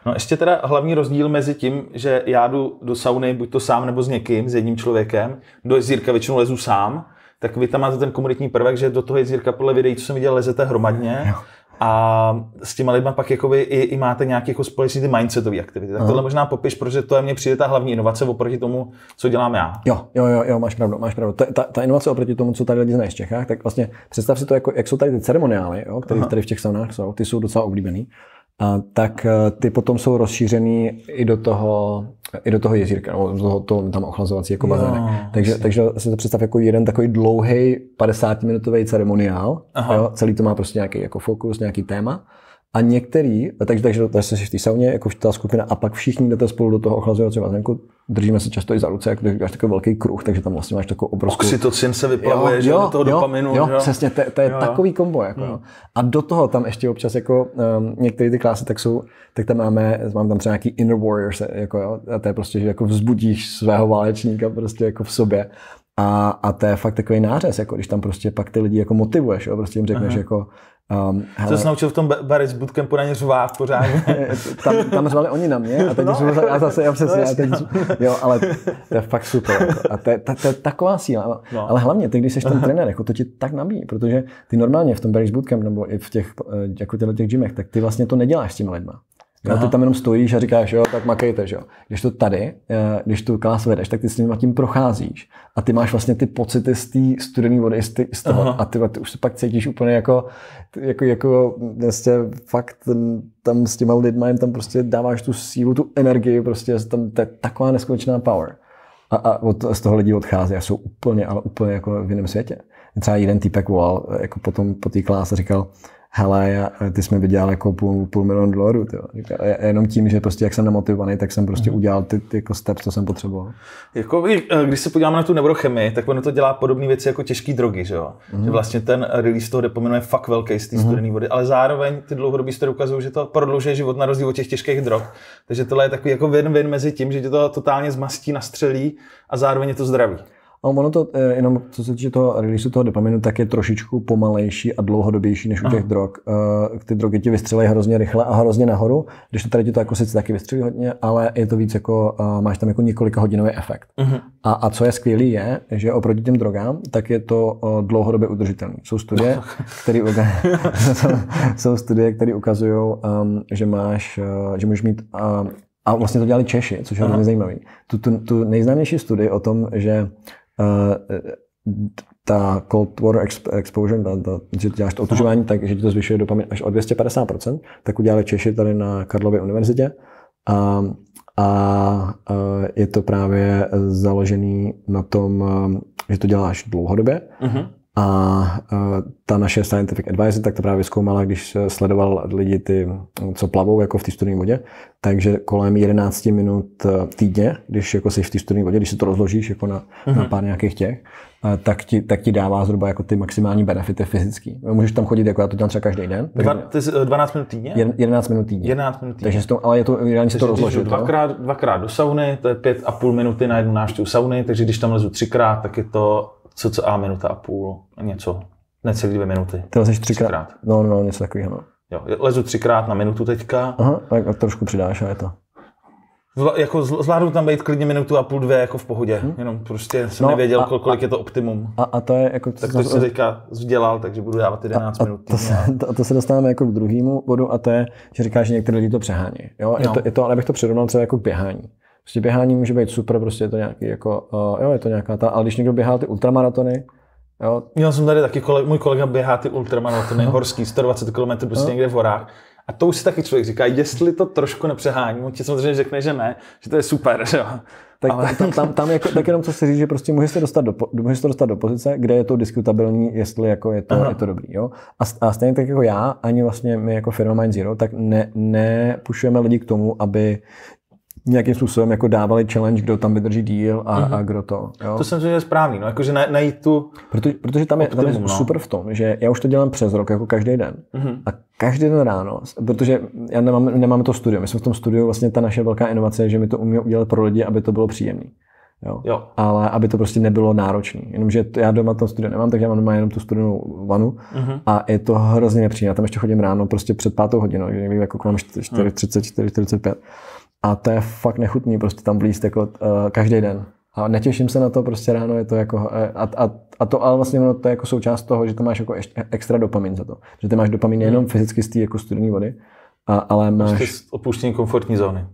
No ještě teda hlavní rozdíl mezi tím, že já jdu do sauny buď to sám nebo s někým, s jedním člověkem, do jezírka většinou lezu sám, tak vy tam máte ten komunitní prvek, že do toho jezírka podle videí, co jsem viděl, lezete hromadně. Jo. A s těma lidma pak jakoby i máte nějaké jako společné ty mindsetové aktivity. Tak tohle možná popiš, protože to je mně přijde ta hlavní inovace oproti tomu, co dělám já. Jo, máš pravdu. Ta inovace oproti tomu, co tady lidi znají z Čechách, tak vlastně představ si to, jako, jak jsou tady ty ceremoniály, které tady v těch saunách jsou, ty jsou docela oblíbený, tak ty potom jsou rozšířený i do toho jezírka, nebo toho tam ochlazovací jako bazének. Takže si to představ jako jeden takový dlouhý 50-minutový ceremoniál. Jo? Celý to má prostě nějaký jako fokus, nějaký téma. A některý, takže jsi v té sauně, jako ta skupina, a pak všichni jdete spolu do toho ochlazovacího bazénku. Držíme se často i za ruce, jako když máš takový velký kruh, takže tam vlastně máš takovou obrovskou... Oxytocin se vyplavuje, že do toho dopaminu. Jo, přesně, to je takový kombo. Jako, a do toho tam ještě občas jako některé ty klasy tak jsou, tak tam mám tam třeba nějaký inner warrior, jako, a to je prostě, že jako vzbudíš svého válečníka prostě jako v sobě. A to je fakt takový nářez, jako když tam prostě pak ty lidi jako motivuješ, prostě jim řekneš jako... hele, jsi naučil v tom Barry's Bootcampu na ně řvát pořádně. tam řvali oni na mě a teď ale to je fakt super. Jako, a to je taková síla. No. Ale hlavně, ty když jsi ten trenér, jako, to ti tak nabíjí, protože ty normálně v tom Barry's Bootcamp nebo i v těch jako těch gymech, tak ty vlastně to neděláš s těmi lidma. No, ty tam jenom stojíš a říkáš, jo, tak makejte, jo. Když to tady, když tu klas vedeš, tak ty s nimi tím procházíš a ty máš vlastně ty pocity z té studené vody z toho a ty už se pak cítíš úplně jako vlastně fakt tam s těma lidma jim tam prostě dáváš tu sílu, tu energii, prostě tam to je taková neskutečná power. A z toho lidi odchází a jsou úplně, ale úplně jako v jiném světě. Třeba jeden týpek volal, jako potom po té kláse říkal, hele, ty jsi mi vydělal jako $500,000. Jenom tím, že prostě jak jsem nemotivovaný, tak jsem prostě udělal ty jako steps, co jsem potřeboval. Jako, když se podíváme na tu neurochemii, tak ono to dělá podobné věci jako těžké drogy, že jo? Že vlastně ten release toho dopaminu je fakt velký z té studené vody, ale zároveň ty dlouhodobí studie ukazují, že to prodlužuje život na rozdíl od těch těžkých drog. Takže tohle je takový jako win-win mezi tím, že tě to totálně zmastí, nastřelí a zároveň je to zdraví. A ono to, jenom co se týče toho release toho dopaminu, tak je trošičku pomalejší a dlouhodobější než u těch drog. Ty drogy ti vystřelej hrozně rychle a hrozně nahoru, když to tady ti to jako sice taky vystřelí hodně, ale je to víc jako, máš tam jako několika hodinový efekt. A co je skvělý je, že oproti těm drogám, tak je to dlouhodobě udržitelný. Jsou studie, které ukazují, že máš, že můžeš mít, a vlastně to dělali Češi, což je hodně zajímavý. Tu nejznámější studii o tom, že ta cold water exposure, že děláš to otužování, takže ti to zvyšuje dopamin až o 250%, tak udělali Češi tady na Karlově univerzitě a je to právě založený na tom, že to děláš dlouhodobě. A ta naše scientific advisor, tak to právě zkoumala, když sledoval lidi, ty, co plavou jako v té studené vodě, takže kolem 11 minut týdně, když jako jsi v té studené vodě, když si to rozložíš jako na pár nějakých těch, tak ti dává zhruba jako ty maximální benefity fyzický. Můžeš tam chodit, jako já to dělám třeba každý den. 12 minut týdně? 11 minut týdně. Takže to, ale je to ideálně se to rozložit. Dvakrát do sauny, to je 5,5 minuty na jednu návštěvu sauny, takže když tam lezu třikrát, tak je to co a minuta a půl, něco, necelý 2 minuty. Ty lezeš třikrát? No, něco takového, no. Jo, lezu 3x na minutu teďka. Aha, tak trošku přidáš a je to. Jako zvládnu tam být klidně 1,5 minuty, 2 jako v pohodě, jenom prostě jsem nevěděl, kolik je to optimum. A to je jako... Tak to jsem teďka vzdělal, takže budu dávat 11 minut. To se dostáváme jako k druhému bodu a to je, že říkáš, že některé lidi to přehání. Jo? Je to, ale bych to přirovnal třeba jako k běhání. Prostě běhání může být super, prostě je to nějaký jako, je to nějaká ta, ale když někdo běhá ty ultramaratony, jo. Já jsem tady taky, můj kolega běhá ty ultramaratony horský, 120 km prostě někde v horách. A to už si taky člověk říká, jestli to trošku nepřehání, on ti samozřejmě řekne, že ne, že to je super, že jo. Tak, ale... tam jako, tak jenom co si říct, že prostě můžeš se dostat do pozice, kde je to diskutabilní, jestli jako je to dobrý, jo. A stejně tak jako já, ani vlastně my jako firma Mind Zero, tak nepušujeme lidi k tomu, aby nějakým způsobem jako dávali challenge, kdo tam vydrží díl a kdo to. Jo? To jsem si, že je správný, no, jakože najít tu... Protože tam je super v tom, že já už to dělám přes rok, jako každý den. Mm-hmm. A každý den ráno, protože já nemáme to studio, my jsme v tom studiu, vlastně ta naše velká inovace je, že my to umíme udělat pro lidi, aby to bylo příjemné. Jo. Ale aby to prostě nebylo náročný. Jenomže já doma tam studio nemám, takže já mám doma jenom tu studenou vanu a je to hrozně nepříjemné. Já tam ještě chodím ráno prostě před 5. hodinou, někdy jako kolem 4:30, 4:45. A to je fakt nechutný prostě tam blíst jako každý den. A netěším se na to, prostě ráno je to jako ale vlastně to je jako součást toho, že to máš jako extra dopamin za to. Že ty máš dopamin nejenom fyzicky z té jako studené vody, ale máš opuštění komfortní zóny.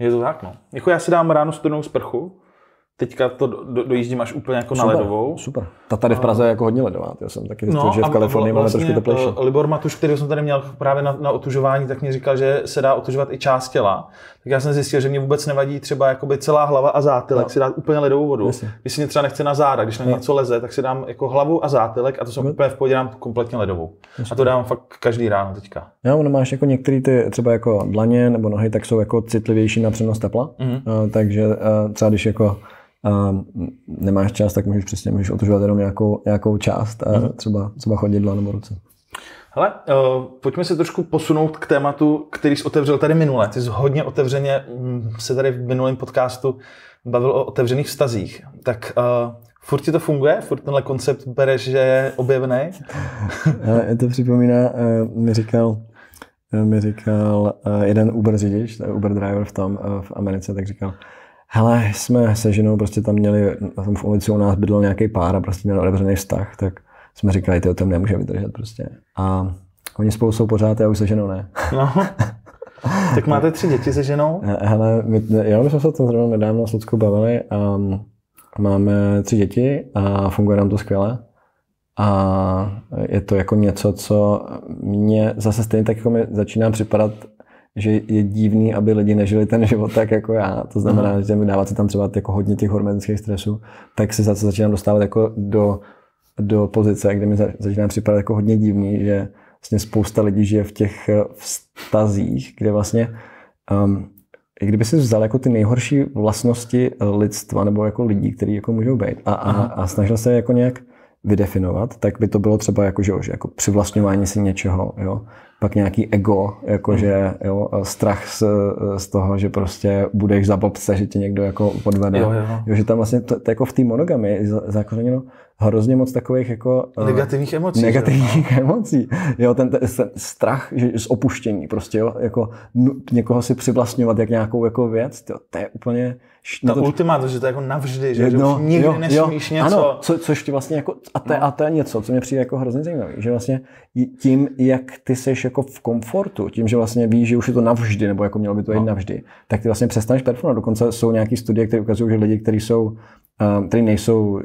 Je to tak, no. Jako já si dám ráno studenou sprchu. Teďka to dojíždím až úplně jako super, na ledovou. Super. Ta tady v Praze je jako hodně ledová. Já jsem taky zjistil, že v Kalifornii máme vlastně trošku teplejší. Libor Matušek, který jsem tady měl právě na otužování, tak mi říkal, že se dá otužovat i část těla. Tak já jsem zjistil, že mě vůbec nevadí třeba jakoby celá hlava a zátylek, si dát úplně ledovou vodu. Jasně. Když si mě třeba nechce na záda, když na něco leze, tak si dám jako hlavu a zátylek a to jsem úplně v pohodě, dám kompletně ledovou. Jasně. A to dám fakt každý ráno teďka. Jo, no, máš jako některé ty třeba jako dlaně nebo nohy, tak jsou jako citlivější na přenos tepla. Takže třeba když jako nemáš čas, tak můžeš otužovat jenom nějakou část a třeba chodidla nebo ruce. Hele, pojďme se trošku posunout k tématu, který jsi otevřel tady minule. Ty jsi hodně otevřeně se tady v minulém podcastu bavil o otevřených vztazích. Tak furt ti to funguje? Furt tenhle koncept bereš, že je objevnej? Hele, to připomíná, mi říkal jeden Uber řidič, Uber driver v Americe, tak říkal: hele, jsme se ženou prostě tam měli, tam v ulici u nás bydlel nějaký pár a prostě měl otevřený vztah, tak jsme říkali, to tam nemůže vydržet prostě. A oni spolu jsou pořád, já už se ženou ne. No. Tak máte 3 děti se ženou? Hele, my jsme se o tom zrovna nedávno s Luckou bavili. Máme 3 děti a funguje nám to skvěle. A je to jako něco, co mě zase stejně tak jako mi začíná připadat, že je divný, aby lidi nežili ten život tak jako já. To znamená, že mi dává se tam třeba jako hodně těch hormonických stresů, tak se zase začínám dostávat jako do pozice, kde mi začíná připadat jako hodně divný, že vlastně spousta lidí žije v těch vztazích, kde vlastně, kdyby si vzal jako ty nejhorší vlastnosti lidstva nebo jako lidí, kteří jako můžou být a snažil se jako nějak vydefinovat, tak by to bylo třeba jako, že jako přivlastňování si něčeho, jo? Pak nějaký ego, jakože strach z toho, že prostě budeš za blbce, že tě někdo jako podvede. Jo, že tam vlastně to jako v té monogamii je zakořeněno hrozně moc takových jako negativních emocí. Jo, ten strach z opuštění, prostě jo, jako někoho si přivlastňovat jak nějakou jako věc, to je úplně ultimát, že to je jako navždy, že už nikdy nesmíš něco. Ano, což ti vlastně jako a to je něco, co mě přijde jako hrozně zajímavé, že vlastně tím, jak ty seš jako v komfortu, tím, že vlastně víš, že už je to navždy, nebo jako mělo by to jít navždy, tak ty vlastně přestaneš performovat. Dokonce jsou nějaké studie, které ukazují, že lidi, kteří nejsou,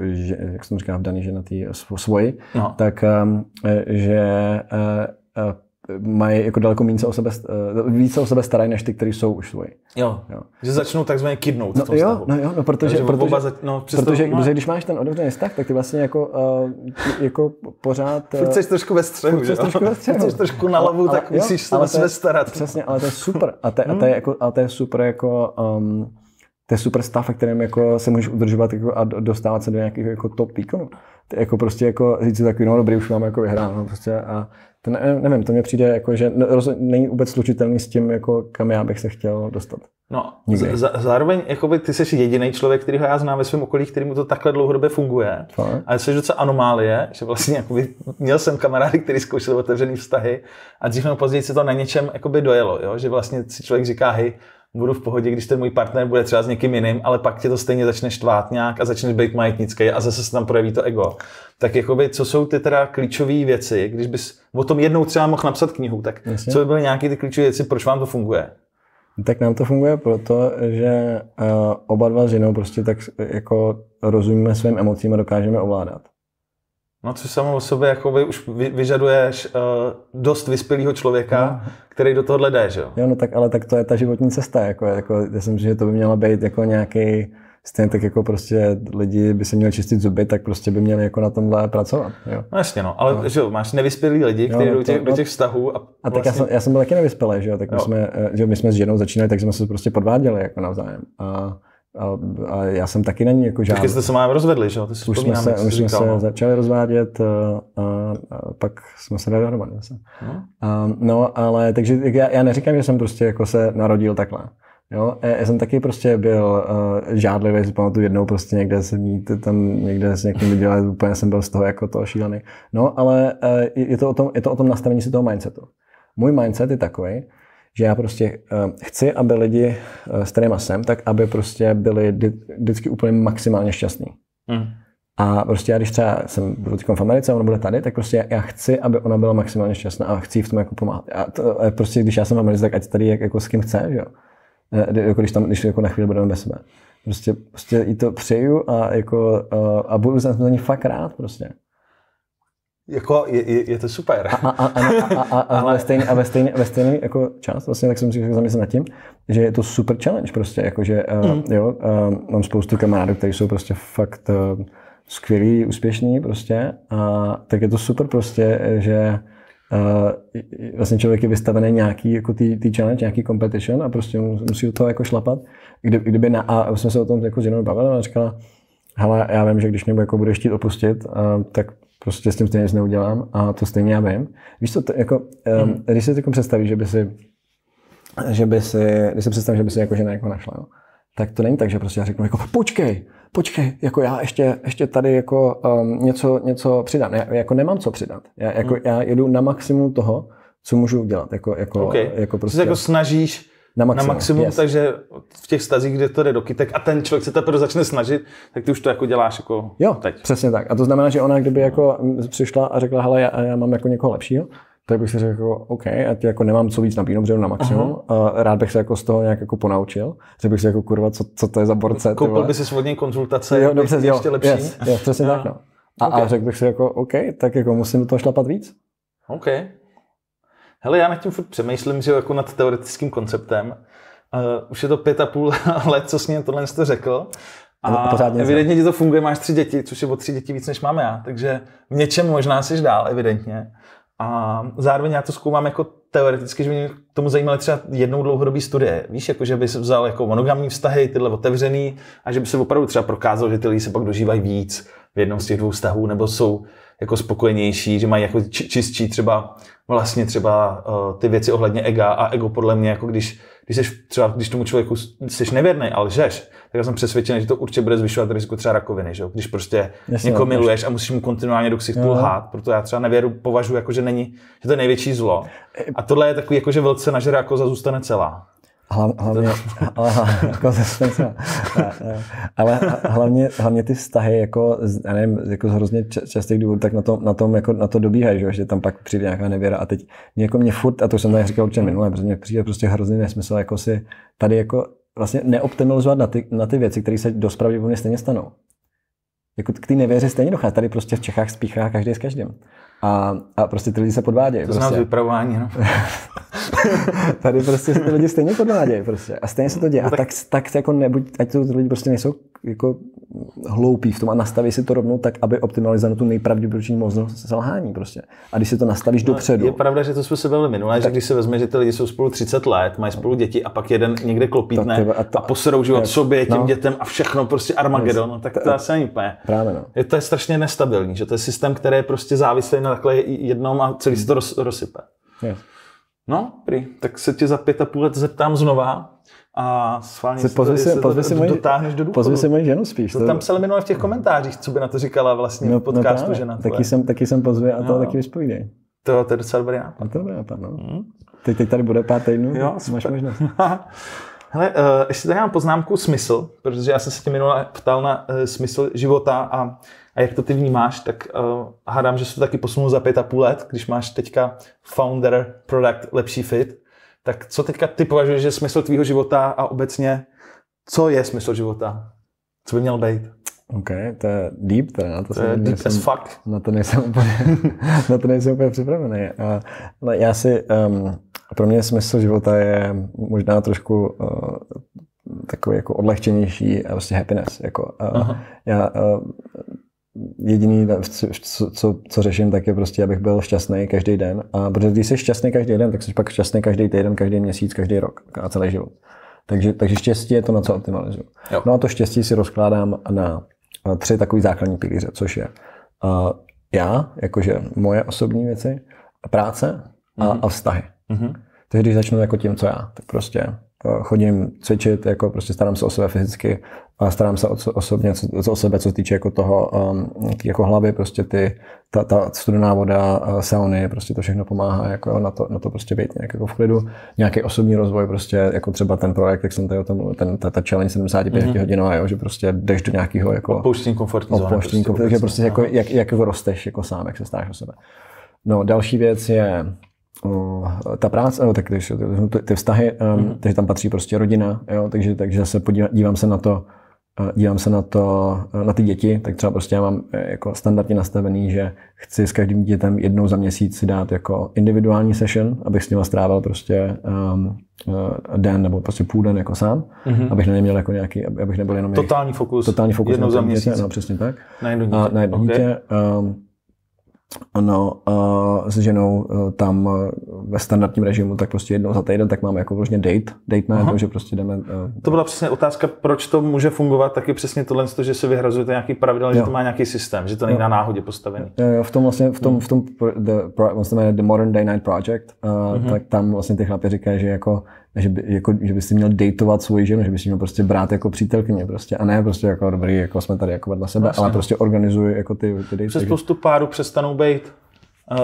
jak jsem říkal, vdaný ženatý svoji, tak mají jako daleko více o sebe starají, než ty, kteří jsou už svoji. Jo. Že začnou takzvaně kidnout v tom vztahu. Protože když máš ten otevřený vztah, tak ty vlastně jako pořád... Furt chceš trošku ve střehu, že? Chceš trošku na hlavu, tak musíš se o sebe starat. Přesně, ale to je super. A to je super jako... To je super stav, ve kterém jako se můžeš udržovat jako a dostávat se do nějakých jako top výkonů. Jako prostě jako říct si takový, no dobrý, už máme jako vyhráno prostě a to nevím, to mě přijde jako, že není vůbec slučitelný s tím, jako kam já bych se chtěl dostat. No, zároveň jakoby, ty jsi jediný člověk, kterýho já znám ve svém okolí, který mu to takhle dlouhodobě funguje. A jsi docela anomálie, že vlastně jakoby, měl jsem kamarády, kteří zkoušeli otevřený vztahy a dřív nebo později se to na něčem jakoby dojelo, jo? Že vlastně si člověk říká, hej, budu v pohodě, když ten můj partner bude třeba s někým jiným, ale pak tě to stejně začne štvát nějak a začneš být majetnický a zase se tam projeví to ego. Tak jakoby, co jsou ty teda klíčové věci, když bys o tom jednou třeba mohl napsat knihu, tak co by byly nějaké ty klíčové věci, proč vám to funguje? Tak nám to funguje proto, že oba dva s ženou prostě tak jako rozumíme svým emocím a dokážeme ovládat. No, což samo o sobě jako by už vyžaduješ dost vyspělého člověka, no, který do tohohle jde, že jo? Jo, no tak, ale tak to je ta životní cesta, jako já jsem říkal, že to by mělo být jako nějaký, stejně tak jako prostě lidi by se měli čistit zuby, tak prostě by měli jako na tomhle pracovat, jo? No jasně, no, ale no, že jo, máš nevyspělí lidi, kteří do těch vztahů a tak vlastně... já jsem byl taky nevyspělý, že jo, tak my jsme s ženou začínali, tak jsme se prostě podváděli jako navzájem a já jsem taky na ní jako žádný. Taky jste se máme rozvedli, že jo? Už jsme se začali rozvádět a pak jsme se dali dohromady. No, ale takže já neříkám, že jsem prostě jako se narodil takhle. Jo? Já jsem taky prostě byl žádlivý, si pamatuju jednou prostě někde s někým vydělat, úplně jsem byl z toho jako toho šílený. No, ale je to o tom nastavení si toho mindsetu. Můj mindset je takový, že já prostě chci, aby lidi, s kterýma jsem, tak aby prostě byli vždycky úplně maximálně šťastní. Mm. A prostě já, když třeba jsem v Americe a ona bude tady, tak prostě já chci, aby ona byla maximálně šťastná a chci jí v tom jako pomáhat. A prostě když já jsem v Americe, tak ať tady jako s kým chce, že jo? Když jako na chvíli budeme bez sebe. Prostě jí to přeju a budu za ní fakt rád prostě. Jako je to super. A ve stejný jako čas, vlastně, tak jsem si zamyslel nad tím, že je to super challenge prostě, jakože mám spoustu kamarádů, kteří jsou prostě fakt skvělí, úspěšní prostě, a tak je to super prostě, že vlastně člověk je vystavený nějaký jako ty challenge, nějaký competition a prostě musí do toho jako šlapat. A jsem se o tom jako s jednou bavil a říkala, hele, já vím, že když mě jako budeš chtít opustit, tak prostě s tím stejně nic neudělám a to stejně já vím. Víš co, když si představíš, že by si jako žena jako našla, jo, tak to není tak, že prostě já řeknu jako počkej, jako já ještě tady jako něco přidám. Já jako nemám co přidat. Já jedu na maximum toho, co můžu udělat. Prostě jako snažíš na maximum, yes. Takže v těch stazích, kde to jde do kytek a ten člověk se teprve začne snažit, tak ty už to jako děláš jako jo, teď. Přesně tak. A to znamená, že ona kdyby jako přišla a řekla, hele, já mám jako někoho lepšího, tak bych si řekl jako, OK, já ti jako nemám co víc napínout, že jdu na maximum. A rád bych se jako z toho nějak jako ponaučil. Řekl bych si jako, kurva, co to je za borce. Koupil by si od něj konzultace, jo, dobře, ještě lepší. Yes, yes, přesně tak, no. A řekl bych si jako, OK, tak jako musím do toho šlapat víc. OK. Hele, já nad tím furt přemýšlím, že jako nad teoretickým konceptem. Už je to 5,5 let, co s ním tohle něco řekl. A evidentně ti to funguje, máš 3 děti, což je o 3 děti víc, než mám já. Takže v něčem možná jsi dál, evidentně. A zároveň já to zkoumám jako teoreticky, že mě k tomu zajímaly třeba jednou dlouhodobý studie. Víš, jako že bys vzal jako monogamní vztahy, tyhle otevřený, a že by se opravdu třeba prokázalo, že ty lidi se pak dožívají víc v jednom z těch 2 vztahů, nebo jsou jako spokojenější, že mají jako čistší třeba vlastně třeba ty věci ohledně ega. A ego podle mě, jako když seš třeba, když tomu člověku seš nevěrnej a lžeš, tak já jsem přesvědčený, že to určitě bude zvyšovat riziko třeba rakoviny, že jo? Když prostě někoho miluješ a musíš mu kontinuálně do ksichtu lhát, proto já třeba nevěru považuji jako, že to je největší zlo. A tohle je takový, jako, že vlk se nažere a koza zůstane celá. Hlavně ty vztahy jako, já nevím, jako z hrozně častých důvodů, tak na to dobíhají, že tam pak přijde nějaká nevěra a teď mě furt, a to jsem tady říkal určitě minule, protože mě přijde prostě hrozný nesmysl, jako si tady jako vlastně neoptimalizovat na ty věci, které se dost pravděpodobně stejně stanou. Jako k té nevěře stejně dochází. Tady prostě v Čechách spíchá každý s každým. A prostě ty lidi se podvádějí. To znamená vypravování, no. Tady prostě ty lidi stejně podvádějí prostě. A stejně se to děje. No, tak jako nebuď, ať to lidi prostě nejsou jako hloupí v tom a nastaví si to rovnou tak, aby optimalizovali tu nejpravděpodobnější možnost selhání prostě. A když si to nastavíš dopředu. Je pravda, že to jsme se byli minulé, že když se vezme, že ty lidi jsou spolu 30 let, mají spolu děti a pak jeden někde klopítne a poserou život sobě, těm dětem a všechno prostě Armagedon, no, tak to asi ani úplně. Právě no. To je strašně nestabilní, že to je systém, který je prostě závislý na takhle jednom a celý se to rozsype. Yes. No, tak se tě za 5,5 let zeptám znova. A schválně dotáhneš do důchodu. Pozvi si moji ženu spíš. To tam psali minule v těch komentářích, co by na to říkala vlastně v podcastu žena. Taky jsem pozve a to taky vyspovídej. To je docela dobrý nápad. To je dobrý nápad, no. Teď tady bude 5 týdnů, máš možnost. Hele, ještě tady mám poznámku smysl, protože já jsem se tě minule ptal na smysl života a jak to ty vnímáš, tak hádám, že se to taky posunul za 5,5 let, když máš teďka founder product Lepší fit. Tak co teďka ty považuješ, že je smysl tvýho života a obecně, co je smysl života? Co by měl být? OK, to je deep teda, na to nejsem úplně připravený. Já si, pro mě smysl života je možná trošku takový jako odlehčenější, prostě happiness. Jako, já jediný, co řeším, tak je prostě, abych byl šťastný každý den. A protože když jsi šťastný každý den, tak jsi pak šťastný každý týden, každý měsíc, každý rok a celý život. Takže štěstí je to, na co optimalizuju. Jo. No a to štěstí si rozkládám na 3 takový základní pilíře, což je já, jakože moje osobní věci, práce a vztahy. Takže když začnu jako tím, co já, tak prostě chodím cvičit, jako prostě starám se o sebe fyzicky, a starám se o sebe, co se týče jako toho jako hlavy, prostě ta studená voda, sauny, prostě to všechno pomáhá jako na to prostě být nějak jako v klidu. Nějaký osobní rozvoj, prostě jako třeba ten projekt, jak jsem tady o tom mluvil, ta challenge 75 hodinová, jo, že prostě jdeš do nějakého jako opouštění komfortní zóny, takže prostě jako jak rosteš jako sám, jak se staráš o sebe. No, další věc je ta práce, no, tak ty vztahy, takže tam patří prostě rodina, jo, takže se dívám se na to, na ty děti, tak třeba prostě já mám jako standardně nastavený, že chci s každým dítětem jednou za měsíc si dát jako individuální session, abych s nima strávil prostě den nebo prostě půl den jako sám, abych na ně měl jako nějaký, abych nebyl jenom totální fokus jednou za měsíc, no, přesně tak, na jedno dítě. No, s ženou tam ve standardním režimu, tak prostě jednou za týden, tak máme jako vlastně date night, že prostě jdeme. To byla přesně otázka, proč to může fungovat, taky přesně tohle, že se vyhrazujete nějaký pravidel, že to má nějaký systém, že to není na náhodě postavený. Jo, v tom vlastně The Modern Day Night Project, tak tam vlastně ty chlapi říkají, že že byste měl dateovat svoji ženu, že byste měl prostě brát jako přítelkyně prostě, a ne prostě jako dobrý, jako jsme tady jako vedle sebe, vlastně, ale prostě organizuji jako ty date. Přes spoustu párů přestanou být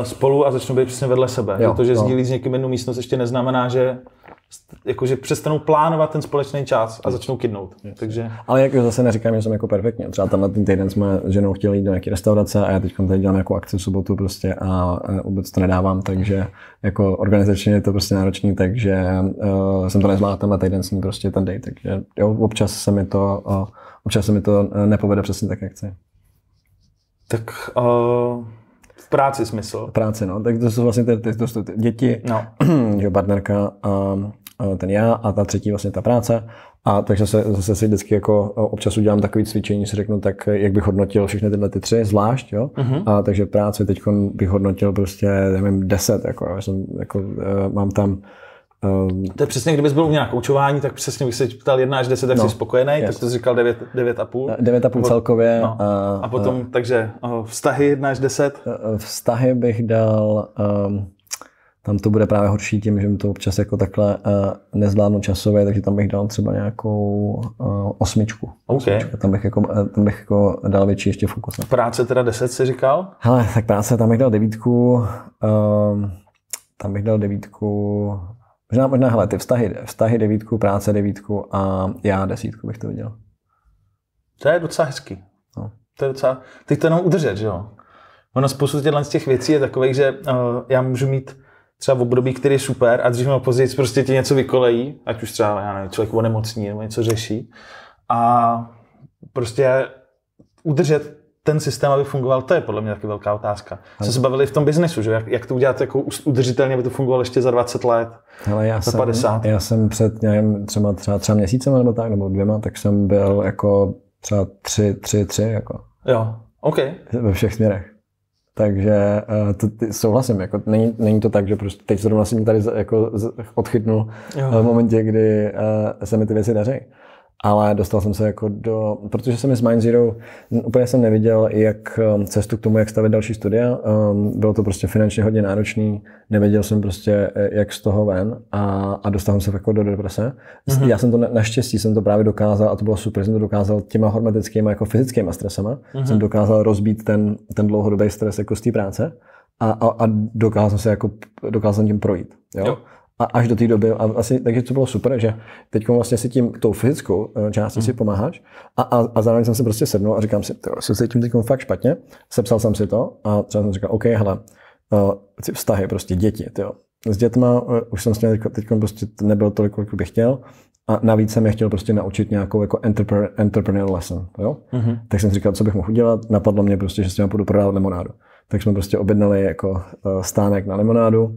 spolu a začnou být přesně vedle sebe, protože sdílí s někým jednu místnost ještě neznamená, že přestanou plánovat ten společný čas a začnou kydnout. Takže... Ale jak zase neříkám, že jsem jako perfektně. Třeba tam na ten týden jsme s ženou chtěli jít do nějaké restaurace a já teď tady dělám jako akci v sobotu prostě a vůbec to nedávám, takže jako organizačně je to prostě náročný, takže jsem to nezvládl tenhle týden s ní prostě ten dej, takže jo, občas se mi to nepovede přesně tak, jak chci. Tak... V práci smysl. Práce, no. Tak to jsou vlastně ty děti, že partnerka a ten já a ta třetí vlastně ta práce. A takže zase si vždycky jako občas udělám takové cvičení, si řeknu tak, jak bych hodnotil všechny tyhle ty 3 zvlášť, jo. A takže práci teď bych hodnotil prostě, nevím, 10, jako. Já jsem, jako mám tam... To je přesně, kdybys byl u nějak koučování, tak přesně bych se ptal 1 až 10, jak jsi spokojený, jasný. Tak to jsi říkal 9,5. 9,5 celkově. No. A potom, takže vztahy 1 až 10? Vztahy bych dal, tam to bude právě horší tím, že mi to občas jako takhle nezvládnu časově, takže tam bych dal třeba nějakou 8. Okay. Tam bych jako dal větší ještě fokus. Práce teda 10 jsi říkal? Hele, tak práce, tam bych dal 9, Možná, hele, ty vztahy 9, práce devítku a já 10 bych to viděl. To je docela hezký. No. To je docela... Teď to jenom udržet, že jo? Ono spoustu těch věcí je takových, že já můžu mít třeba v období, který je super a dřív nebo později prostě ti něco vykolejí, ať už třeba, já nevím, člověk onemocní nebo něco řeší. A prostě udržet ten systém, aby fungoval, to je podle mě taky velká otázka. Jsme se bavili v tom biznesu, že? Jak to udělat jako udržitelně, aby to fungovalo ještě za 20 let, za 50. Já jsem před nějakým třeba měsícem nebo 2, tak jsem byl jako třeba 3 jako. Jo, OK. Ve všech směrech. Takže souhlasím, jako není to tak, že prostě teď zrovna si mě tady jako odchytnul v momentě, kdy se mi ty věci daří. Ale dostal jsem se jako do... Protože jsem z Mind Zero, úplně jsem neviděl jak cestu k tomu, jak stavět další studia. Bylo to prostě finančně hodně náročný. Nevěděl jsem prostě, jak z toho ven. A dostal jsem se jako do deprese. Já jsem to naštěstí jsem to právě dokázal, a to bylo super, jsem to dokázal těma hormetickýma, jako fyzickýma stresama. Jsem dokázal rozbít ten dlouhodobý stres jako z té práce. A dokázal jsem tím projít. Jo? A až do té doby, a asi, takže to bylo super, že teď vlastně si tím tou fyzickou částí si pomáháš a zároveň jsem si prostě sednul a říkám si, se cítím teď fakt špatně, sepsal jsem si to a třeba jsem říkal, OK, hele, vztahy, prostě děti, tyjo. S dětma už jsem s tím teď prostě nebyl tolik, kolik bych chtěl, A navíc jsem je chtěl prostě naučit nějakou jako entrepreneur lesson, jo? Mm-hmm. Tak jsem si říkal, co bych mohl udělat, napadlo mě prostě, že s těma půjdu prodávat limonádu. Tak jsme prostě objednali jako stánek na limonádu,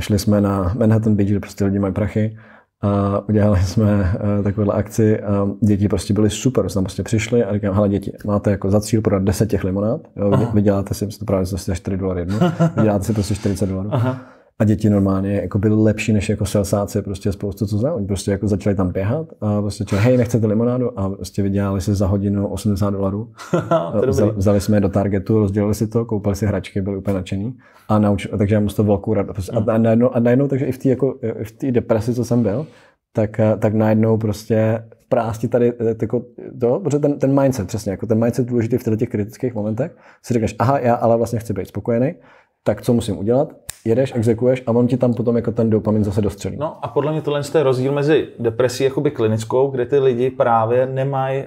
šli jsme na Manhattan Beach, kde prostě lidi mají prachy, a udělali jsme takovouhle akci a děti prostě byly super, jsme tam prostě přišli a říkám, hele děti, máte jako za cíl prodat 10 těch limonád, jo? Vyděláte si, to právě zase $4 jednu, vyděláte si prostě $40. Aha. A děti normálně jako byly lepší než jako selsáci, prostě spoustu co za. Oni prostě jako začali tam běhat a prostě říkali, hej, nechcete limonádu? A prostě vydělali si za hodinu $80. Vzali jsme je do Targetu, rozdělili si to, koupili si hračky, byli úplně nadšení. A takže já mu to velkou radost. Prostě a najednou, takže i v té jako, depresi, co jsem byl, tak najednou prostě prázdí tady jako to, protože ten mindset, přesně, jako ten mindset důležitý v těch kritických momentech, si říkáš, aha, já ale vlastně chci být spokojený, tak co musím udělat? Jedeš, exekuješ a on ti tam potom jako ten dopamin zase dostřelí. No a podle mě tohle je rozdíl mezi depresí jakoby klinickou, kde ty lidi právě nemají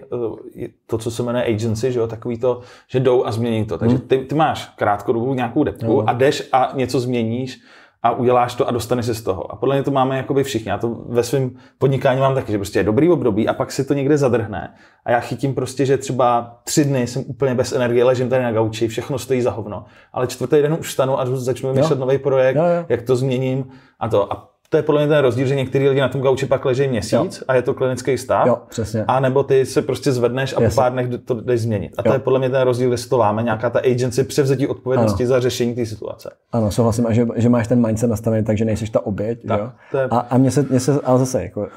to, co se jmenuje agency, že jo, takový to, že jdou a změní to. Takže ty máš krátkodobou nějakou depku a jdeš a něco změníš a uděláš to a dostaneš se z toho. A podle mě to máme jakoby všichni. Já to ve svém podnikání mám taky, že prostě je dobrý období a pak si to někde zadrhne. A já chytím prostě, že třeba 3 dny jsem úplně bez energie, ležím tady na gauči, všechno stojí za hovno. Ale 4. den už vstanu a začnu vymýšlet nový projekt, jak to změním a to. A to je podle mě ten rozdíl, že některý lidi na tom gauči pak leží měsíc a je to klinický stav. Jo, přesně. A nebo ty se prostě zvedneš a po pár dnech to jdeš změnit. A to je podle mě ten rozdíl, kde se to láme, nějaká ta agency, převzetí odpovědnosti za řešení té situace. Ano, souhlasím, a že máš ten mindset nastavený tak, že nejseš ta oběť. Tak, jo? Je... A mně se, ale zase jako,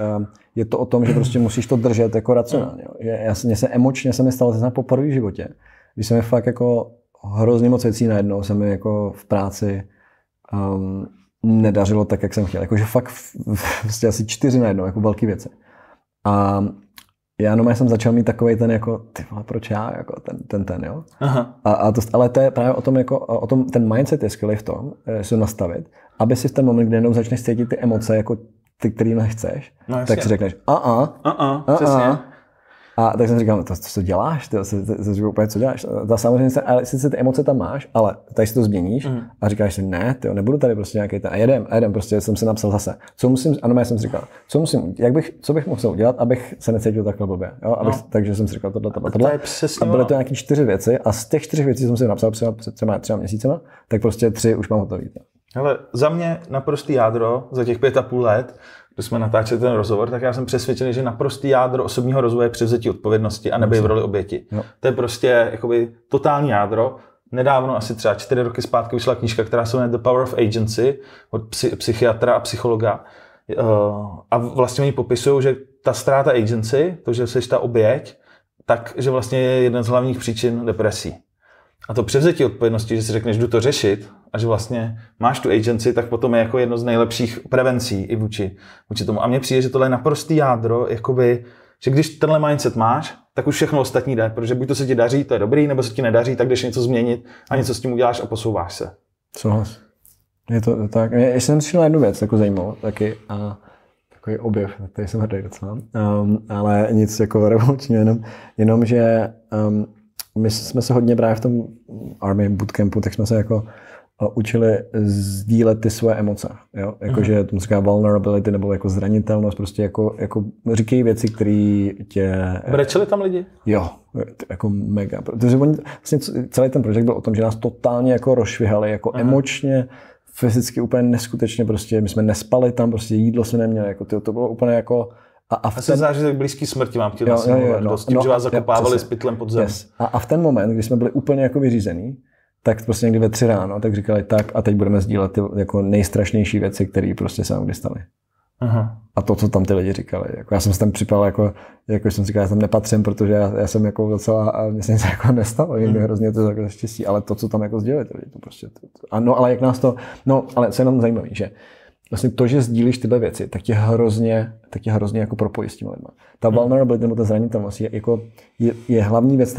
je to o tom, že prostě musíš to držet jako racionálně. Mně se emočně se mi stalo zase po první životě, když se mi fakt jako hrozně moc věcí najednou, se mi jako v práci nedařilo tak, jak jsem chtěl. Jakože fakt vlastně asi 4 najednou, jako velký věci. A já normálně jsem začal mít takovej ten jako, ty vole, proč já, jako ten jo. Aha. Ale to je právě o tom, jako, o tom, ten mindset je skvělý v tom, si ho nastavit, aby si v ten moment, kdy jenom začneš cítit ty emoce, jako ty, který nechceš, no, tak si řekneš, přesně. A tak jsem říkal, co děláš? Co děláš? Samozřejmě, ale sice ty emoce tam máš, ale tady si to změníš a říkáš si, ne, tyjo, nebudu tady prostě nějaký ten. A jedem, prostě jsem se napsal zase. Co bych musel udělat, abych se necítil takhle blbě. Jo? Takže jsem si říkal tohle. A byly to nějaký 4 věci a z těch 4 věcí jsem si napsal před 3 měsícema, tak prostě 3 už mám hotový. Hele, za mě naprostý jádro za těch 5,5 let, když jsme natáčeli ten rozhovor, tak já jsem přesvědčený, že naprostý jádro osobního rozvoje je převzetí odpovědnosti a nebej v roli oběti. Jo. To je prostě jakoby totální jádro. Nedávno, asi třeba 4 roky zpátky, vyšla knížka, která se jmenuje The Power of Agency od psychiatra a psychologa. A vlastně oni popisují, že ta ztráta agency, to, že jsi ta oběť, takže vlastně je jeden z hlavních příčin depresí. A to převzetí odpovědnosti, že si řekneš, jdu to řešit, a že vlastně máš tu agency, tak potom je jako jedno z nejlepších prevencí i vůči tomu. A mně přijde, že tohle je naprostý jádro, jakoby, že když tenhle mindset máš, tak už všechno ostatní jde, protože buď to se ti daří, to je dobrý, nebo se ti nedaří, tak jdeš něco změnit a něco s tím uděláš a posouváš se. Souhlas. Je to tak. Já jsem přišel na jednu věc, jako zajímavou taky, a takový objev, který jsem hrdý docela, ale nic jako revolučního, jenom že my jsme se hodně právě v tom Army Bootcampu, tak jsme se jako učili sdílet ty svoje emoce. Jakože tomu se říká vulnerability nebo jako zranitelnost, prostě jako říkají věci, které tě... Brečeli tam lidi? Jo, jako mega. Protože vlastně celý ten projekt byl o tom, že nás totálně jako rozšvihali, jako emočně, fyzicky úplně neskutečně, prostě my jsme nespali tam, prostě jídlo se neměli, jako to bylo úplně jako... A jsem zážitek blízký smrti mám chtěl nasimulovat dost, tím, že vás zakopávali s pytlem pod zem. Yes. A v ten moment, kdy jsme byli úplně jako vyřízený, tak prostě někdy ve 3 ráno, tak říkali tak a teď budeme sdílet ty jako nejstrašnější věci, které prostě se nám kdy staly. A to, co tam ty lidi říkali. Jako já jsem se tam připadal, jako jsem říkal, já tam nepatřím, protože já jsem jako docela, a mě se nic jako nestalo, mě hrozně to jako štěstí, ale to, co tam jako sdělili ty lidi, to prostě... ale co je nám zajímavé, že vlastně to, že sdílíš tyhle věci, tak tě hrozně jako propojí s těmi lidmi. Ta vulnerability nebo ta zranitelnost je hlavní věc,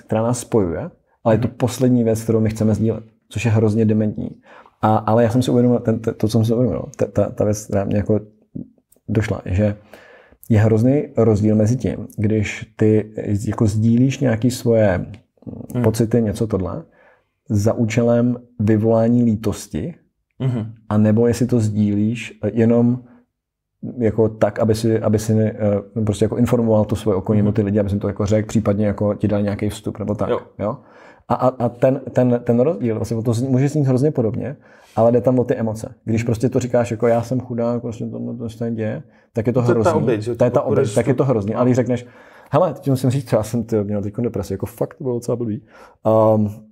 která nás spojuje, ale je to poslední věc, kterou my chceme sdílet, což je hrozně dementní. Ale já jsem si uvědomil, ta věc, která mě jako došla, že je hrozný rozdíl mezi tím, když ty jako sdílíš nějaké svoje pocity, něco tohle, za účelem vyvolání lítosti, a nebo jestli to sdílíš jenom jako tak, aby si prostě jako informoval to svoje okolí, ty lidi, aby si to jako řekl, případně jako ti dal nějaký vstup nebo tak. Jo. Jo? A ten rozdíl, vlastně to může znít hrozně podobně, ale jde tam o ty emoce. Když prostě to říkáš jako já jsem chudák, prostě to se děje, tak je to hrozný. To je ta oběť, tak je to hrozný. Ale když řekneš, hele, teď musím říct, já jsem měl teď depresi, jako fakt to bylo docela blbý.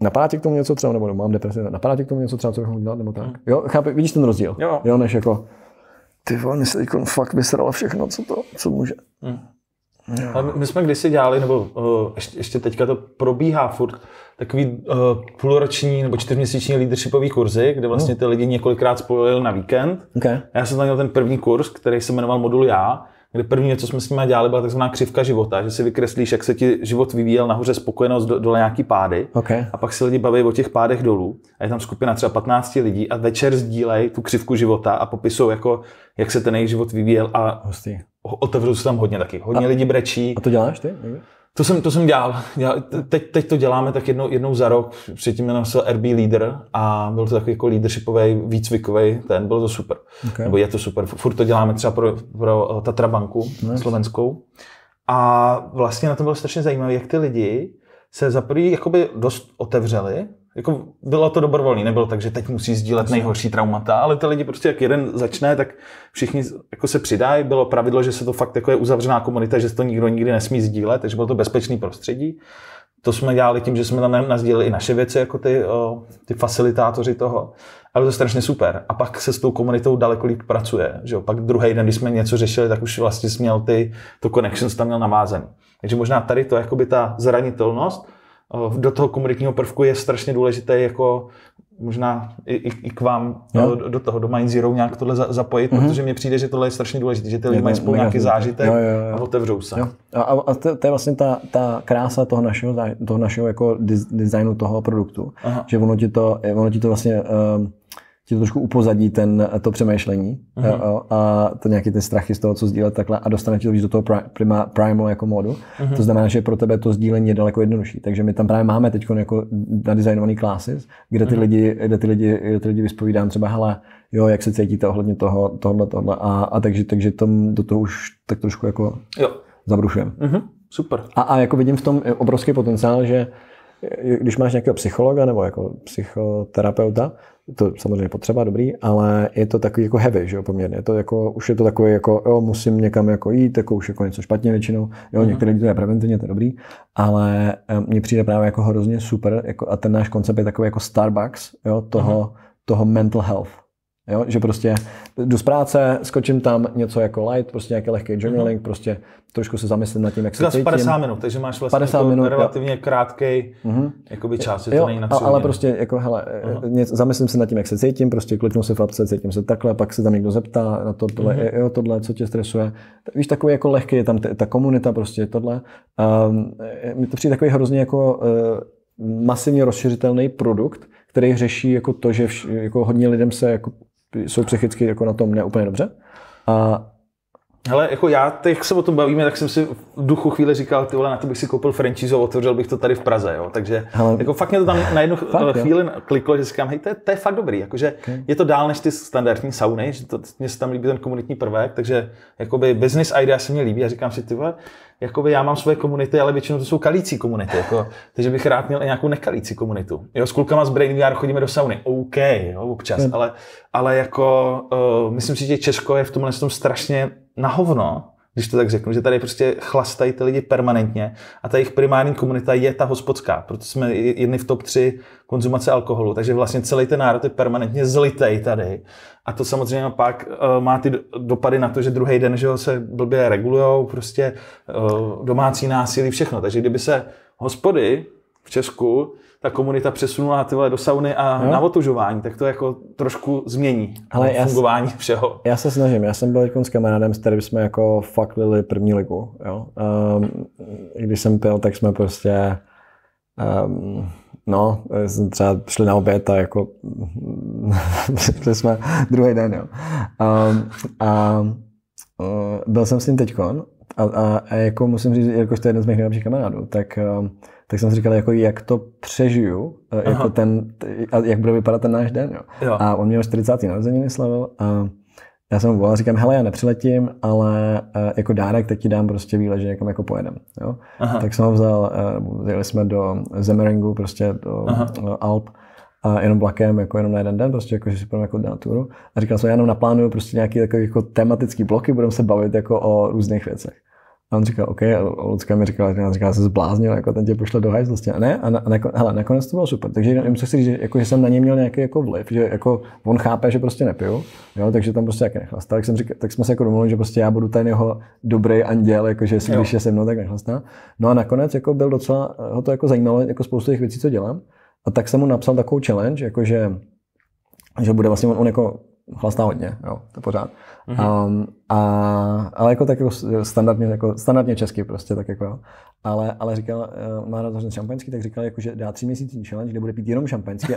Napadá tě k tomu něco třeba, nebo mám depresi, napadá tě k tomu něco třeba, co bych mohl dělat, nebo tak. Jo, chápeš, vidíš ten rozdíl? Jo. Jo, než jako, ty vole, mě se teď fakt vysralo všechno, co může. Ale my jsme kdysi dělali, nebo ještě teďka to probíhá furt, takový půlroční nebo čtyřměsíční leadershipový kurzy, kde vlastně ty lidi několikrát spojili na víkend. Okay. Já jsem tam měl ten první kurz, který se jmenoval Modul Já, kde první, co jsme s nimi dělali, byla takzvaná křivka života, že si vykreslíš, jak se ti život vyvíjel, nahoře spokojenost, dole nějaký pády. Okay. A pak si lidi baví o těch pádech dolů. A je tam skupina třeba 15 lidí a večer sdílejí tu křivku života a popisují, jako, jak se ten jejich život vyvíjel. A otevřu se tam hodně taky. Hodně lidí brečí. A to děláš ty? To jsem dělal. Teď to děláme tak jednou za rok. Předtím jmenoval se RB Leader a byl to takový jako leadershipový, výcvikový ten. Bylo to super. Okay. Nebo je to super. Furt to děláme třeba pro Tatra banku slovenskou. A vlastně na tom bylo strašně zajímavé, jak ty lidi se za prvý jakoby dost otevřeli. Jako bylo to dobrovolné, nebylo tak, že teď musí sdílet nejhorší traumata, ale ty lidi prostě jak jeden začne, tak všichni jako se přidají. Bylo pravidlo, že se to fakt jako je uzavřená komunita, že se to nikdo nikdy nesmí sdílet, takže bylo to bezpečné prostředí. To jsme dělali tím, že jsme tam nasdíleli i naše věci, jako ty facilitátoři toho. Ale to je strašně super. A pak se s tou komunitou daleko líp pracuje. Že jo? Pak druhý den, když jsme něco řešili, tak už vlastně směl to connections tam měl navázen. Takže možná tady to jakoby ta zranitelnost do toho komunitního prvku je strašně důležité, jako možná i k vám do toho, do Mind Zero nějak tohle zapojit, protože mně přijde, že tohle je strašně důležité, že ty lidi mají spolu nějaký zážitek a otevřou se. Jo. A to je vlastně ta krása toho našeho jako designu toho produktu, že ono ti to vlastně ti to trošku upozadí to přemýšlení a to nějaký ty strachy z toho, co sdílet takhle a dostane ti to víc do toho primal jako módu. To znamená, že pro tebe to sdílení je daleko jednodušší. Takže my tam právě máme teď jako nadizajnovaný classes, kde ty lidi vyspovídám třeba, hele, jo, jak se cítíte ohledně tohle a takže tam do toho už tak trošku jako zabrušujem. Super. A jako vidím v tom obrovský potenciál, že když máš nějakého psychologa nebo jako psychoterapeuta, to samozřejmě potřeba, dobrý, ale je to takový jako heavy, že jo, poměrně. Je to jako, už je to takový jako, jo, musím někam jako jít, jako už jako něco špatně většinou, jo, některé lidi to je preventivně, to je dobrý, ale mně přijde právě jako hrozně super, jako, a ten náš koncept je takový jako Starbucks, jo, toho mental health. Jo, že prostě jdu z práce, skočím tam něco jako light, prostě nějaký lehký journaling, prostě trošku se zamyslet nad tím, jak se cítím. 50 minut, takže máš vlastně 50 minut, relativně krátkej jakoby čas, je to není na 3 ale dní. Prostě jako hele, zamyslím se nad tím, jak se cítím, prostě kliknu se v apce, cítím se takhle, pak se tam někdo zeptá na tohle, jo, tohle, co tě stresuje. Víš, takový jako lehký je tam ta komunita, prostě tohle. Mně to přijde takový hrozně jako masivně rozšiřitelný produkt, který řeší jako to, že jako hodně lidem se jako jsou psychicky jako na tom neúplně dobře. A hele, jako já, jak se o tom bavíme, tak jsem si v duchu chvíli říkal, ty vole, na to bych si koupil franchise, otevřel bych to tady v Praze, jo. Takže hele, jako fakt mě to tam na jednu chvíli kliklo, že říkám, hej, to je fakt dobrý, jakože je to dál než ty standardní sauny, že mně se tam líbí ten komunitní prvek, takže jakoby business idea se mně líbí a říkám si, ty vole, jakoby já mám svoje komunity, ale většinou to jsou kalící komunity, jako, takže bych rád měl i nějakou nekalící komunitu. Jo, s klukama z Brain VR chodíme do sauny, OK, jo, občas, ale jako myslím si, že Česko je v tomhle tom strašně na hovno, když to tak řeknu, že tady prostě chlastají ty lidi permanentně a ta jejich primární komunita je ta hospodská, protože jsme jedni v top 3 konzumace alkoholu, takže vlastně celý ten národ je permanentně zlitej tady a to samozřejmě pak má ty dopady na to, že druhý den, že se blbě regulujou, prostě domácí násilí, všechno, takže kdyby se hospody v Česku ta komunita přesunula do sauny a na otužování, tak to jako trošku změní fungování všeho. Já se snažím, já jsem byl s kamarádem, s kterým jsme jako faklili první ligu. Jo? Když jsem pil, tak jsme prostě jsme třeba šli na oběd a jako šli jsme druhý den. Jo? Byl jsem s ním teďkon a jako musím říct, jakož to je jeden z mých nejlepších kamarádů, tak jsem si říkal, jako jak to přežiju, jako jak bude vypadat ten náš den. Jo. A on mě o 40. narozeniny slavil a Já jsem mu volal, říkám, hele, já nepřiletím, ale jako dárek teď ti dám prostě výlet, že někam jako pojedem. Jo? Tak jsem ho vzal, jeli jsme do Zemeringu, prostě do Alp, a jenom vlakem, jako jenom na jeden den, prostě jako, že si půjdeme jako na túru. A říkal jsem, já jenom naplánuju prostě nějaký takový jako tematický bloky, budeme se bavit jako o různých věcech. A on říkal, OK, a Lucka mi říkala, se zbláznil, jako ten tě pošle do hajzlosti. A ne, a nakonec to bylo super. Takže jenom se chci říct, že, jako, že jsem na něj měl nějaký jako vliv, že jako on chápe, že prostě nepiju, jo, takže tam prostě jak nechlastá. Tak jsme se jako domluvili, že prostě já budu ten jeho dobrý anděl, jakože když je se mnou, tak nechlastá. No a nakonec jako byl docela, ho to jako zajímalo, jako spoustu těch věcí, co dělám. A tak jsem mu napsal takovou challenge, jakože, že bude vlastně on jako chlastá hodně, jo, to pořád. Ale jako tak jako standardně česky prostě, tak jako jo. Ale říkal, má rád hodně šampaňský, tak říkal, jako, že dá 3měsíční challenge, kde bude pít jenom šampaňský.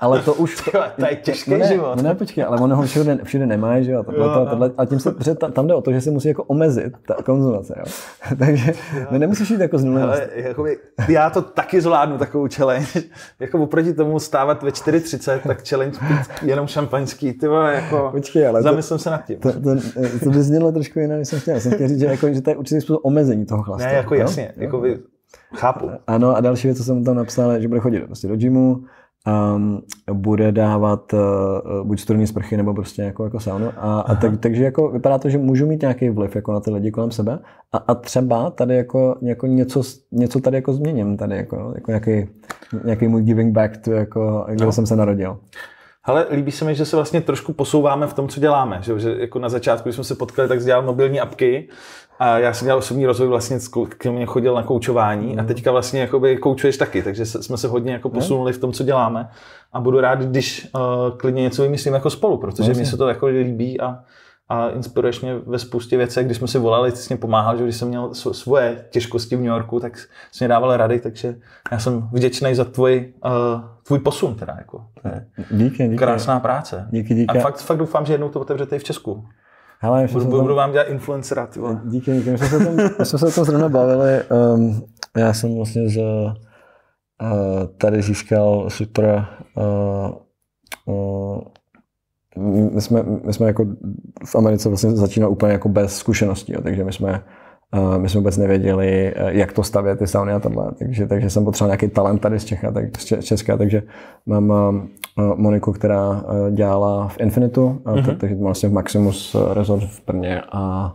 Ale to už... to je těžký život. Ne, počkej, ale on ho všude nemá, že jo. A tím se, protože tam jde o to, že se musí jako omezit ta konzumace, jo. Takže nemusíš jít jako z nuly. Já to taky zvládnu, takovou challenge. Jako oproti tomu stávat ve 4:30, tak challenge pít jenom šampaňský. Jako, zamyslím se nad tím. To by znělo trošku jinak, než jsem chtěl. Jsem chtěl říct, že, jako, že to je určitý způsob omezení toho chlastu. Ne, jako jasně, no? Jako chápu. Ano, a další věc, co jsem tam napsal, že bude chodit prostě do gymu, bude dávat buď strunní sprchy, nebo prostě jako saunu. Takže jako vypadá to, že můžu mít nějaký vliv jako na ty lidi kolem sebe a třeba tady jako něco tady jako změním, tady jako nějaký můj giving back, to jako, kde jsem se narodil. Ale líbí se mi, že se vlastně trošku posouváme v tom, co děláme. Že jako na začátku, když jsme se potkali, tak dělal mobilní apky a já jsem dělal osobní rozvoj, vlastně ke mně chodil na koučování a teďka vlastně jakoby koučuješ taky, takže jsme se hodně jako posunuli v tom, co děláme a budu rád, když klidně něco vymyslím jako spolu, protože mi se to jako líbí a inspiruješ mě ve spoustě věcí. Když jsme si volali, ty jsi mě pomáhal, že když jsem měl svoje těžkosti v New Yorku, tak jsi mě dával rady, takže já jsem vděčný za tvůj posun teda jako. Díky. Krásná práce. Díky. A fakt doufám, že jednou to otevřete i v Česku. Hele, budu vám dělat influencera. Díky. My jsme se o tom zrovna bavili. Já jsem vlastně tady získal super My jsme jako v Americe vlastně začínali úplně jako bez zkušeností, jo, takže my jsme vůbec nevěděli, jak to stavět ty sauny a tohle, takže jsem potřeboval nějaký talent tady z Česka, takže mám Moniku, která dělala v Infinitu, takže vlastně v Maximus Resort v Brně a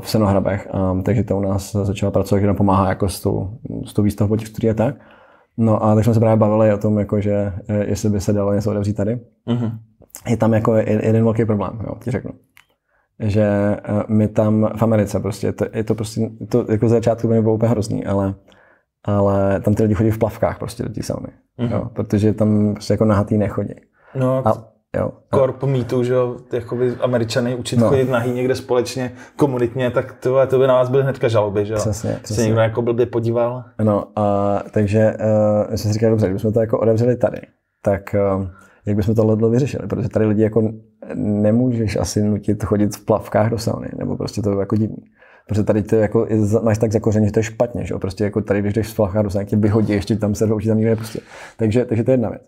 v Senohrabech, takže to u nás začala pracovat, že nám pomáhá jako s tou výstavbou těch studií a tak. No a tak jsme se právě bavili o tom, jako, že jestli by se dalo něco odevřít tady. Je tam jako jeden velký problém, jo, ti řeknu. Že my tam v Americe prostě, je to jako z začátku by mi bylo úplně hrozný, ale tam ty lidi chodí v plavkách prostě do té sauny, jo, protože tam prostě jako nahatý nechodí. No. Korp mýtu, že jo, jakoby Američany učit chodit nahý někde společně, komunitně, tak to by na vás byly hnedka žaloby, že jo. Přesně. Se někdo jako blbě podíval. No, takže jsem si říkal, dobře, kdybychom to jako odevřeli tady, tak jak bychom tohle vyřešili, protože tady lidi jako nemůžeš asi nutit chodit v plavkách do sauny, nebo prostě to je jako divný. Protože tady to jako máš tak zakořeně, že to je špatně, že jo, prostě jako tady, když jdeš v plavkách do sauny, tě vyhodí, ještě tam se dloučí, tam nikde prostě. Takže to je jedna věc.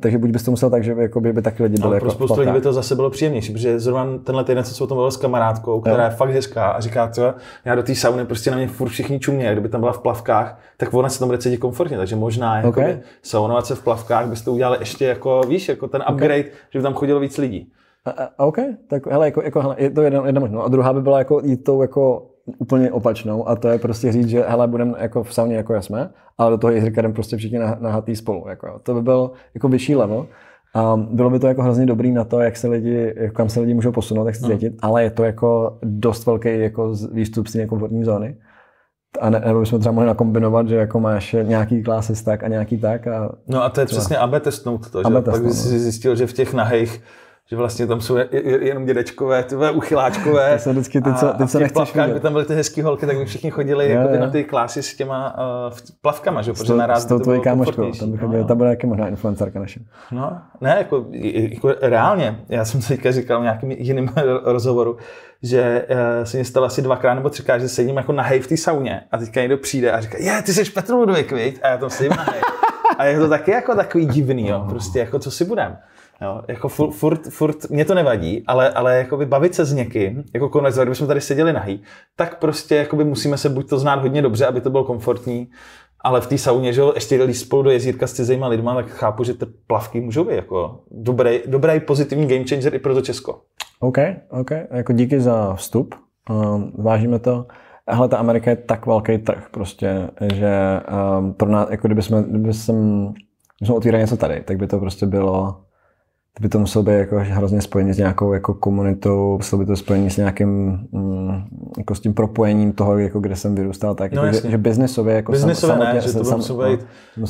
Takže buď bys to musel tak, že jako by taky lidi byli jako spoustu lidí by to zase bylo příjemnější, protože zrovna tenhle týden jsem se o tom bavil s kamarádkou, která je fakt hezká a říká, co já do té sauny prostě na mě furt všichni čumějí, kdyby tam byla v plavkách, tak ona se tam bude cítit komfortně, takže možná jakoby saunovat se v plavkách byste udělali ještě jako, víš, jako ten upgrade, že by tam chodilo víc lidí. OK, tak hele, hele, je to jedna možnost. A druhá by byla jako jít tou jako úplně opačnou a to je prostě říct, že hele, budeme jako v sauně jako jsme, ale do toho jezrkadem prostě všichni nahatý spolu. Jako. To by byl jako vyšší level. Bylo by to jako hrozně dobrý na to, kam se lidi můžou posunout, jak se cítit, ale je to jako dost velký jako výstup z té nekomfortní zóny. A nebo bychom třeba mohli nakombinovat, že jako máš nějaký classes tak a nějaký tak. A to je třeba přesně AB testnout to, že? Pak jsi zjistil, že v těch nahejch, že vlastně tam jsou jenom dědečkové, tyhle uchyláčkové. A v těch plavkách by tam byly ty hezký holky, tak by všichni chodili na ty klásy s těma plavkama, že? Protože naraz s tou tvojí kámoškou, tam byla taky možná influencerka naše. No, ne, jako reálně, já jsem teďka říkal v nějakém jiném rozhovoru, že se mě stalo asi 2x nebo 3x, že sedím jako nahej v té sauně a teďka někdo přijde a říká, ty jsi Petr Ludwig, viď? A já tam sedím nahej. A je to taky jako takový divný, jo, prostě jako co si budem. Jo, jako furt mě to nevadí, ale jakoby bavit se s někým, jako konec, kdybychom tady seděli nahý, tak prostě jakoby musíme se buď to znát hodně dobře, aby to bylo komfortní, ale v té sauně, že jo, ještě jeli spolu do jezírka s cizejma lidma, tak chápu, že ty plavky můžou být jako dobrý pozitivní game changer i pro to Česko. OK. Jako díky za vstup, vážíme to. Hele, ta Amerika je tak velký trh prostě, že pro nás, jako kdybychom otvírali něco tady, tak by to prostě bylo, to by to muselo být jako hrozně spojení s nějakou jako komunitou, muselo by to spojení s nějakým jako s tím propojením toho, jako kde jsem vyrůstal, tak no, jako, že biznesově jako samotně, ne, že to by muselo být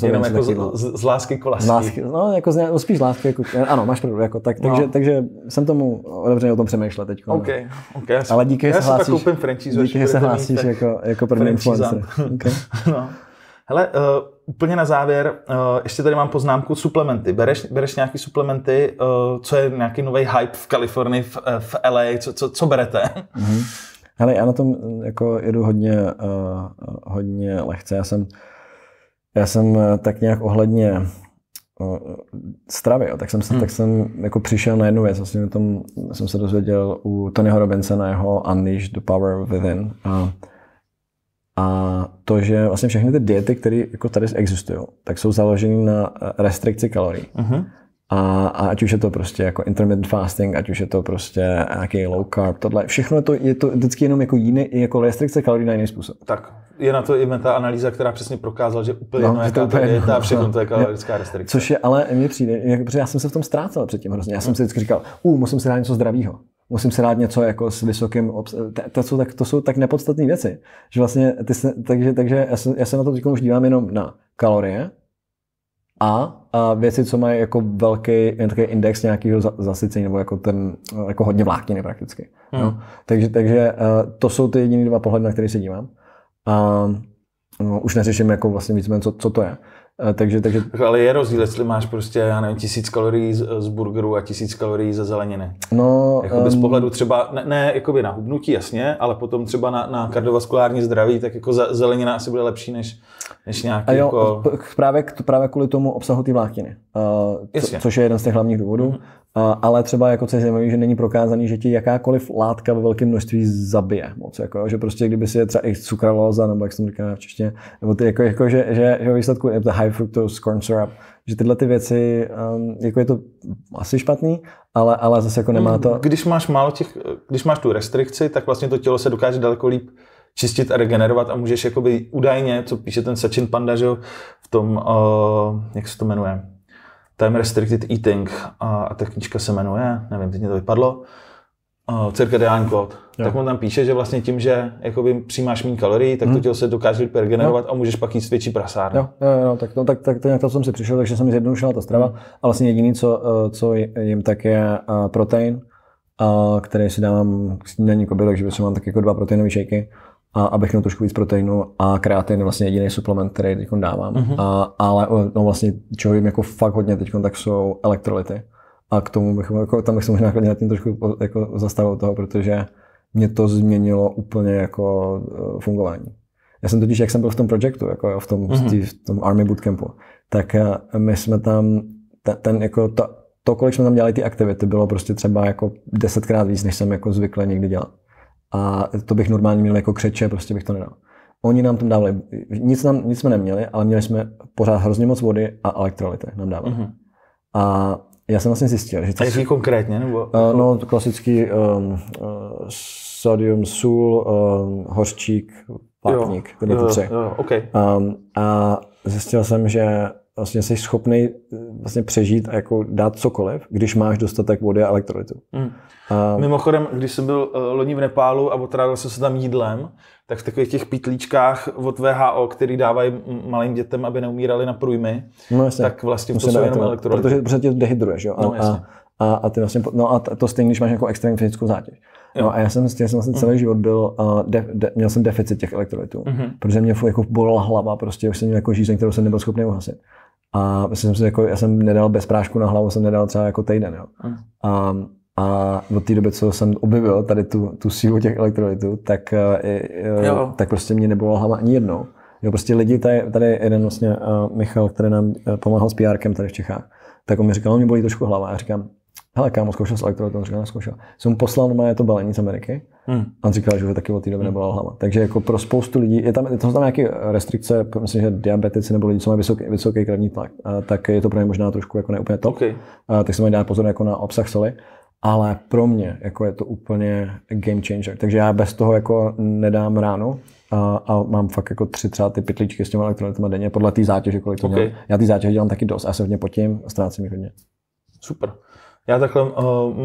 jenom jako z lásky k lásky. No jako spíš lásky, jako, ano, máš pravdu, jako, tak, no. takže jsem tomu otevřeně o tom přemýšlel teď. Okay. Ale díky, že se hlásíš. Já si pak koupím franchise. Díky, že se hlásíš jako první influencer. Okay. No. Hele, úplně na závěr, ještě tady mám poznámku suplementy. Bereš nějaké suplementy, co je nějaký nový hype v Kalifornii, v LA, co berete? Hele, já na tom jako jedu hodně lehce. Já jsem tak nějak ohledně stravy, tak jsem jako přišel na jednu věc. Vlastně o tom jsem se dozvěděl u Tonyho Robinsa na jeho Unleash the Power Within. A to, že vlastně všechny ty diety, které jako tady existují, tak jsou založeny na restrikci kalorií. Uh-huh. A ať už je to prostě jako intermittent fasting, ať už je to prostě nějaký low carb, tohle. Všechno je to vždycky jenom jako jiný, jako restrikce kalorií na jiný způsob. Tak, je na to i metaanalýza, která přesně prokázala, že úplně nějaká dieta a všechno to je kalorická restrikce. Což je, ale mně přijde, protože já jsem se v tom ztrácel předtím hrozně. Já jsem si vždycky říkal, musím si dát něco zdravýho. Musím si dát něco jako s vysokým to jsou tak nepodstatné věci, že vlastně takže já se na to teď už dívám jenom na kalorie a věci, co mají jako velký takový index nějakého zasycení nebo jako ten jako hodně vlákniny prakticky. No. Takže to jsou ty jediné dva pohledy, na které se dívám. No, už neřeším jako vlastně víc, co to je. Takže... Ale je rozdíl, jestli máš prostě, já nevím, 1000 kalorií z burgeru a 1000 kalorií ze zeleniny. No, jakoby z pohledu třeba, ne jakoby na hubnutí, jasně, ale potom třeba na kardiovaskulární zdraví, tak jako zelenina asi bude lepší než nějaký... Jo, jako... právě kvůli tomu obsahu té vlákniny, což je jeden z těch hlavních důvodů. Mm-hmm. Ale třeba, jako co je zajímavé, že není prokázaný, že ti jakákoliv látka ve velkém množství zabije moc. Jako, že prostě, kdyby si je třeba i cukralóza, nebo jak jsem říkal v češtině, nebo ty, jako že výsledku je high fructose corn syrup, že tyhle ty věci, jako je to asi špatný, ale zase jako nemá to... Když máš tu restrikci, tak vlastně to tělo se dokáže daleko líp čistit a regenerovat a můžeš jakoby údajně, co píše ten Sachin Panda, že v tom, jak se to jmenuje, Time Restricted Eating, a ta knížka se jmenuje, nevím, teď mě to vypadlo, circadian clock. Yeah. Tak on tam píše, že vlastně tím, že jakoby přijímáš méně kalorií, tak to tělo se dokáže regenerovat a můžeš pak jíst větší prasárny. Tak to nějak to jsem si přišel, takže jsem zjednodušila ta strava. A vlastně jediný, co jim tak je protein, který si dávám k snídaní k obědu, takže si mám tak jako 2 proteinové shakey, abych měl trošku víc proteinu, a kreatin je vlastně jediný suplement, který teď dávám. Mm-hmm. Ale no vlastně, čeho jim jako fakt hodně teď, tak jsou elektrolyty. A k tomu bych se možná nad tím trošku jako zastavil toho, protože mě to změnilo úplně jako fungování. Já jsem totiž, jak jsem byl v tom projektu, jako v tom Army Bootcampu, tak my jsme tam, kolik jsme tam dělali ty aktivity, bylo prostě třeba jako 10krát víc, než jsem jako zvykle někdy dělat. A to bych normálně měl jako křeče, prostě bych to nedal. Oni nám tam dávali, nic jsme neměli, ale měli jsme pořád hrozně moc vody a elektrolyty nám dávali. Mm-hmm. A já jsem vlastně zjistil, že... A jaký konkrétně? Nebo... No, klasický sodium, sůl, hořčík, vápník, tedy ty 3. Okay. A zjistil jsem, že vlastně jsi schopný vlastně přežít a jako dát cokoliv, když máš dostatek vody a elektrolytů. Mimochodem, když jsem byl loni v Nepálu a otrávil jsem se tam jídlem, tak v takových těch pitlíčkách od WHO, který dávají malým dětem, aby neumírali na průjmy, no, tak vlastně to jsou jenom elektrolyty. Protože tě dehydruješ, jo? A ty vlastně, a to stejně, když máš jako extrémní fyzickou zátěž. No, a já jsem vlastně celý život byl, měl jsem deficit těch elektrolytů, protože mě jako bolela hlava, prostě už jsem měl jako žízeň, kterou jsem nebyl schopný uhasit. A myslím si, jako, já jsem nedal bez prášku na hlavu, jsem nedal třeba jako týden. Jo. A od té doby, co jsem objevil tady tu sílu těch elektrolytů, tak prostě mě nebylo hlava ani jednou. Jo, prostě lidi, tady jeden vlastně Michal, který nám pomáhal s PR-kem tady v Čechách, tak on mi říkal, mě bolí trošku hlava. Já říkám, hele kámo, zkoušel jsi elektrolog? On říkal, nezkoušel. Jsem poslal normálně to balení z Ameriky. On říkal, že ho taky od té doby nebolala hlava. Takže jako pro spoustu lidí, je tam nějaké restrikce, myslím, že diabetici nebo lidi, co mají vysoký krevní tlak, tak je to pro ně možná trošku jako neúplně top. Okay. Tak se mají dát pozor jako na obsah soli. Ale pro mě jako je to úplně game changer. Takže já bez toho jako nedám ráno a mám fakt jako 3 třeba ty pytličky s těmi elektrolytama denně podle té zátěže, kolik to dělám. Já ty zátěže dělám taky dost, já se hodně potím, ztrácím jich hodně. Super. Já takhle,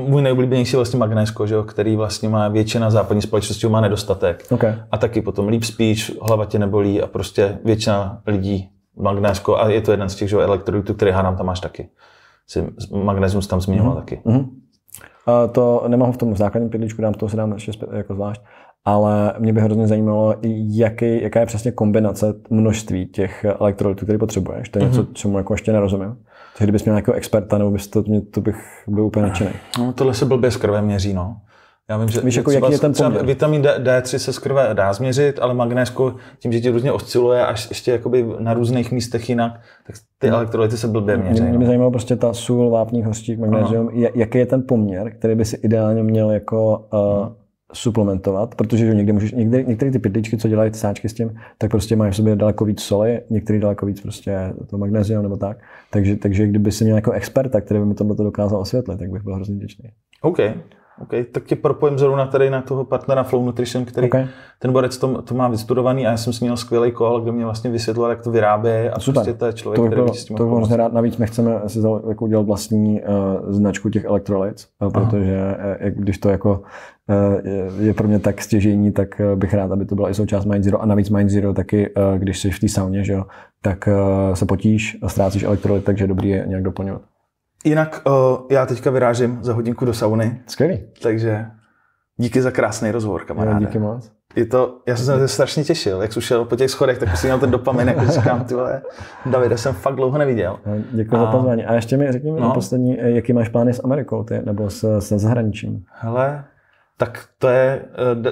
můj nejoblíbenější je vlastně magnézko, že jo, který vlastně má většina západní společnosti má nedostatek. Okay. A taky potom líp spíš, hlava tě nebolí a prostě většina lidí magnézko a je to jeden z těch elektrolytů, který hádám tam máš taky. Magnézium tam zmiňoval taky. To nemám v tom základním pětličku, dám to se dám ještě jako zvlášť, ale mě by hrozně zajímalo, jaká je přesně kombinace množství těch elektrolytů, které potřebuješ. To je něco, čemu jako ještě nerozumím. Takže kdybych měl nějakého experta, nebo bys to bych byl úplně nadšený. No, tohle se blbě z krve měří, no. Já vím, že jako jaký je ten poměr? Vitamin D3 se z krve dá změřit, ale magnézko tím, že ti různě osciluje až ještě jakoby na různých místech jinak, tak ty elektrolyty se blbě měří. Mě by zajímalo prostě ta sůl, vápník, hořčík, magnézium, jaký je ten poměr, který by si ideálně měl jako suplementovat, protože že některé ty pytličky, co dělají ty sáčky s tím, tak prostě mají v sobě daleko víc soli, některé daleko víc prostě to magnézium nebo tak. Takže kdyby si měl jako experta, který by mi tohle dokázal osvětlit, tak bych byl hrozně vděčný. Okay, tak tě propojím zrovna tady na toho partnera Flow Nutrition, který ten borec to má vystudovaný a já jsem s ním měl skvělý call, kde mě vlastně vysvětlil, jak to vyrábějí a super. Prostě to je člověk, který s tím To hrozně rád, navíc my chceme si jako udělat vlastní značku těch elektrolyt, protože když to jako je pro mě tak stěžejní, tak bych rád, aby to byla i součást Mind Zero a navíc Mind Zero taky, když jsi v té sauně, že jo, tak se potíš a ztrácíš elektrolyt, takže dobrý je nějak doplňovat. Jinak já teďka vyrážím za hodinku do sauny. Skvělý. Takže díky za krásný rozhovor, kamaráde. Díky moc. Já jsem se na to strašně těšil, jak jsi ušel po těch schodech, tak jsem měl ten dopamin, jako říkám, ty vole, Davide, jsem fakt dlouho neviděl. Děkuji za pozvání. A ještě mi řekni na poslední, jaký máš plány s Amerikou, ty, nebo se zahraničím? Hele, tak to je,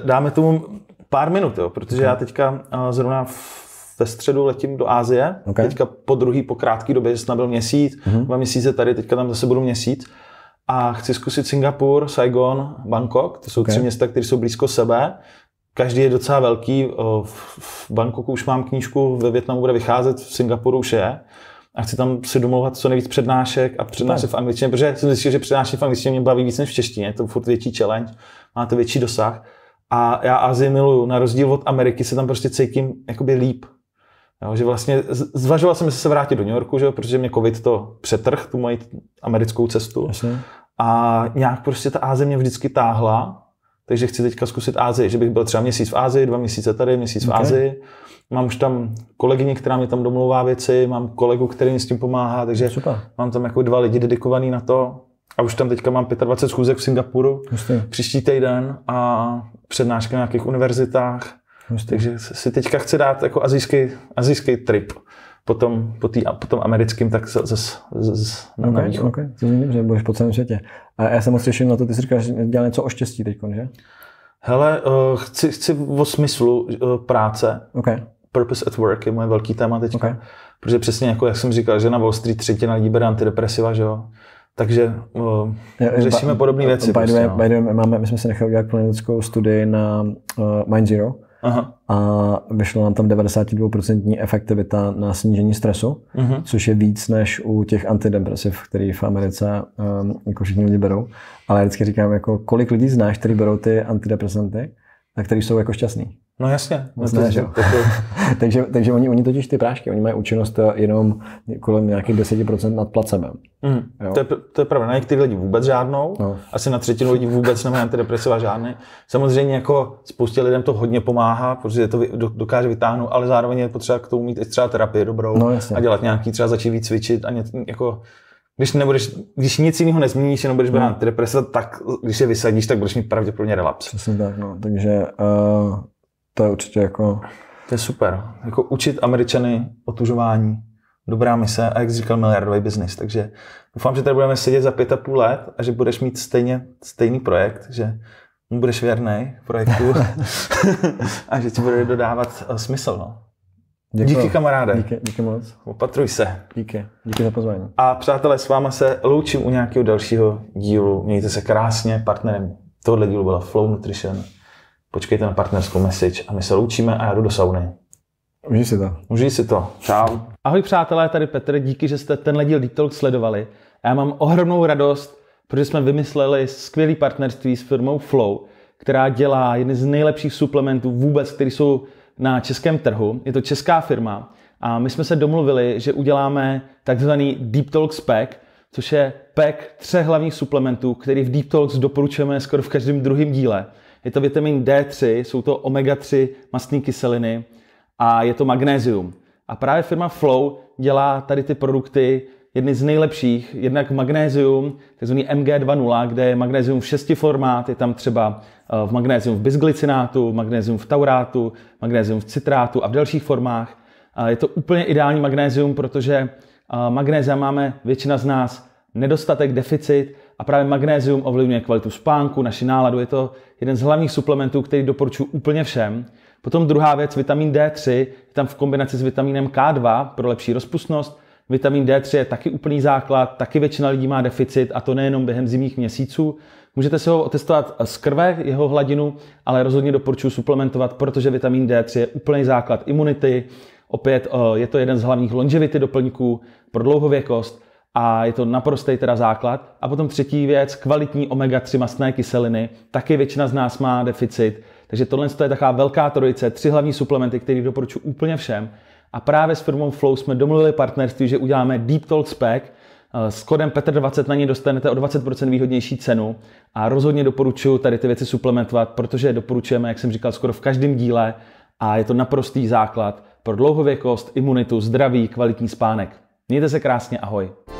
dáme tomu pár minut, jo, protože já teďka zrovna ve středu letím do Asie, teďka po krátké době, že jsem byl měsíc, 2 měsíce tady, teďka tam zase budu měsíc. A chci zkusit Singapur, Saigon, Bangkok, to jsou 3 města, které jsou blízko sebe. Každý je docela velký, v Bangkoku už mám knížku, ve Vietnamu bude vycházet, v Singapuru už je. A chci tam si domlouvat co nejvíc přednášek a přednášet v angličtině, protože jsem zjistil, že přednášky v angličtině mě baví víc než v češtině, to je furt větší challenge, má to větší dosah. A já Asii miluju, na rozdíl od Ameriky se tam prostě cítím jakoby líp. Jo, že vlastně zvažoval jsem, jestli se vrátit do New Yorku, že jo, protože mě covid to přetrhl, tu moji americkou cestu. Jasně. A nějak prostě ta Ázie mě vždycky táhla, takže chci teďka zkusit Ázii, že bych byl třeba měsíc v Ázii, 2 měsíce tady, měsíc v Ázii. Mám už tam kolegyni, která mě tam domlouvá věci, mám kolegu, který mi s tím pomáhá, takže super. Mám tam jako 2 lidi dedikovaný na to. A už tam teďka mám 25 schůzek v Singapuru, příští týden a přednášky na nějakých univerzitách. Takže si teďka chci dát jako asijský trip. Potom americkým, tak zase na východ. Okay. To je dobře, budeš po celém světě. A já se moc těším na to, ty si říkáš, že dělá něco o štěstí teď, že? Hele, chci o smyslu práce. Okay. Purpose at work je moje velký téma teďka. Okay. Protože přesně jako, jak jsem říkal, že na Wall Street 3 lidí bere antidepresiva, že jo? Takže řešíme podobné věci. My jsme se nechali udělat klinickou studii na Mind Zero. A vyšlo nám tam 92% efektivita na snížení stresu, což je víc než u těch antidepresiv, který v Americe jako všichni lidi berou. Ale já vždycky říkám, jako, kolik lidí znáš, kteří berou ty antidepresanty a kteří jsou jako šťastní. No jasně. Takže oni totiž ty prášky, oni mají účinnost jenom kolem nějakých 10% nad placebem. To je pravda, na některých lidí vůbec žádnou, asi na 1/3 lidí vůbec nemají antidepresiva žádný. Samozřejmě jako spoustě lidem to hodně pomáhá, protože to dokáže vytáhnout, ale zároveň je potřeba k tomu mít i třeba terapii dobrou a dělat nějaký, třeba začít víc cvičit a jako... Když nic jiného nezměníš, jenom budeš brát antidepresiva, tak když je vysadíš, tak budeš mít pravděpodobně relaps. Přesně tak, no. Takže to je určitě jako... To je super. Jako učit Američany otužování, dobrá mise a jak jsi říkal, miliardový biznis. Takže doufám, že tady budeme sedět za 5,5 let a že budeš mít stejný projekt, že budeš věrnej projektu a že ti bude dodávat smysl, no. Děkuji. Díky, kamaráde. Díky moc. Opatruj se. Díky za pozvání. A přátelé, s váma se loučím u nějakého dalšího dílu. Mějte se krásně. Partnerem tohoto dílu byla Flow Nutrition. Počkejte na partnerskou message a my se loučíme a já jdu do sauny. Užij si to. Užij si to. Čau. Ahoj přátelé, tady Petr. Díky, že jste tenhle díl DeepTalk sledovali. Já mám ohromnou radost, protože jsme vymysleli skvělý partnerství s firmou Flow, která dělá jedny z nejlepších suplementů vůbec, které jsou na českém trhu. Je to česká firma a my jsme se domluvili, že uděláme takzvaný DeepTalks pack, což je pack 3 hlavních suplementů, který v DeepTalks doporučujeme skoro v každém druhém díle. Je to vitamin D3, jsou to omega-3 mastné kyseliny a je to magnézium. A právě firma Flow dělá tady ty produkty jedny z nejlepších, jednak magnézium, takzvaný Mg2,0, kde je magnézium v 6 formát, je tam třeba v magnézium v bisglicinátu, v magnézium v taurátu, magnézium v citrátu a v dalších formách. Je to úplně ideální magnézium, protože magnézia máme většina z nás nedostatek, deficit a právě magnézium ovlivňuje kvalitu spánku, naši náladu. Je to jeden z hlavních suplementů, který doporučuji úplně všem. Potom druhá věc, vitamin D3, je tam v kombinaci s vitaminem K2 pro lepší rozpustnost. Vitamin D3 je taky úplný základ, taky většina lidí má deficit a to nejenom během zimních měsíců. Můžete se ho otestovat z krve, jeho hladinu, ale rozhodně doporučuji suplementovat, protože vitamin D3 je úplný základ imunity. Opět je to jeden z hlavních longevity doplňků pro dlouhověkost a je to naprostý teda základ. A potom třetí věc, kvalitní omega-3 mastné kyseliny, taky většina z nás má deficit. Takže tohle je taková velká trojice, 3 hlavní suplementy, které doporučuji úplně všem. A právě s firmou Flow jsme domluvili partnerství, že uděláme DeepTalks pack. S kodem Petr20 na ně dostanete o 20% výhodnější cenu. A rozhodně doporučuji tady ty věci suplementovat, protože doporučujeme, jak jsem říkal, skoro v každém díle. A je to naprostý základ pro dlouhověkost, imunitu, zdraví, kvalitní spánek. Mějte se krásně, ahoj.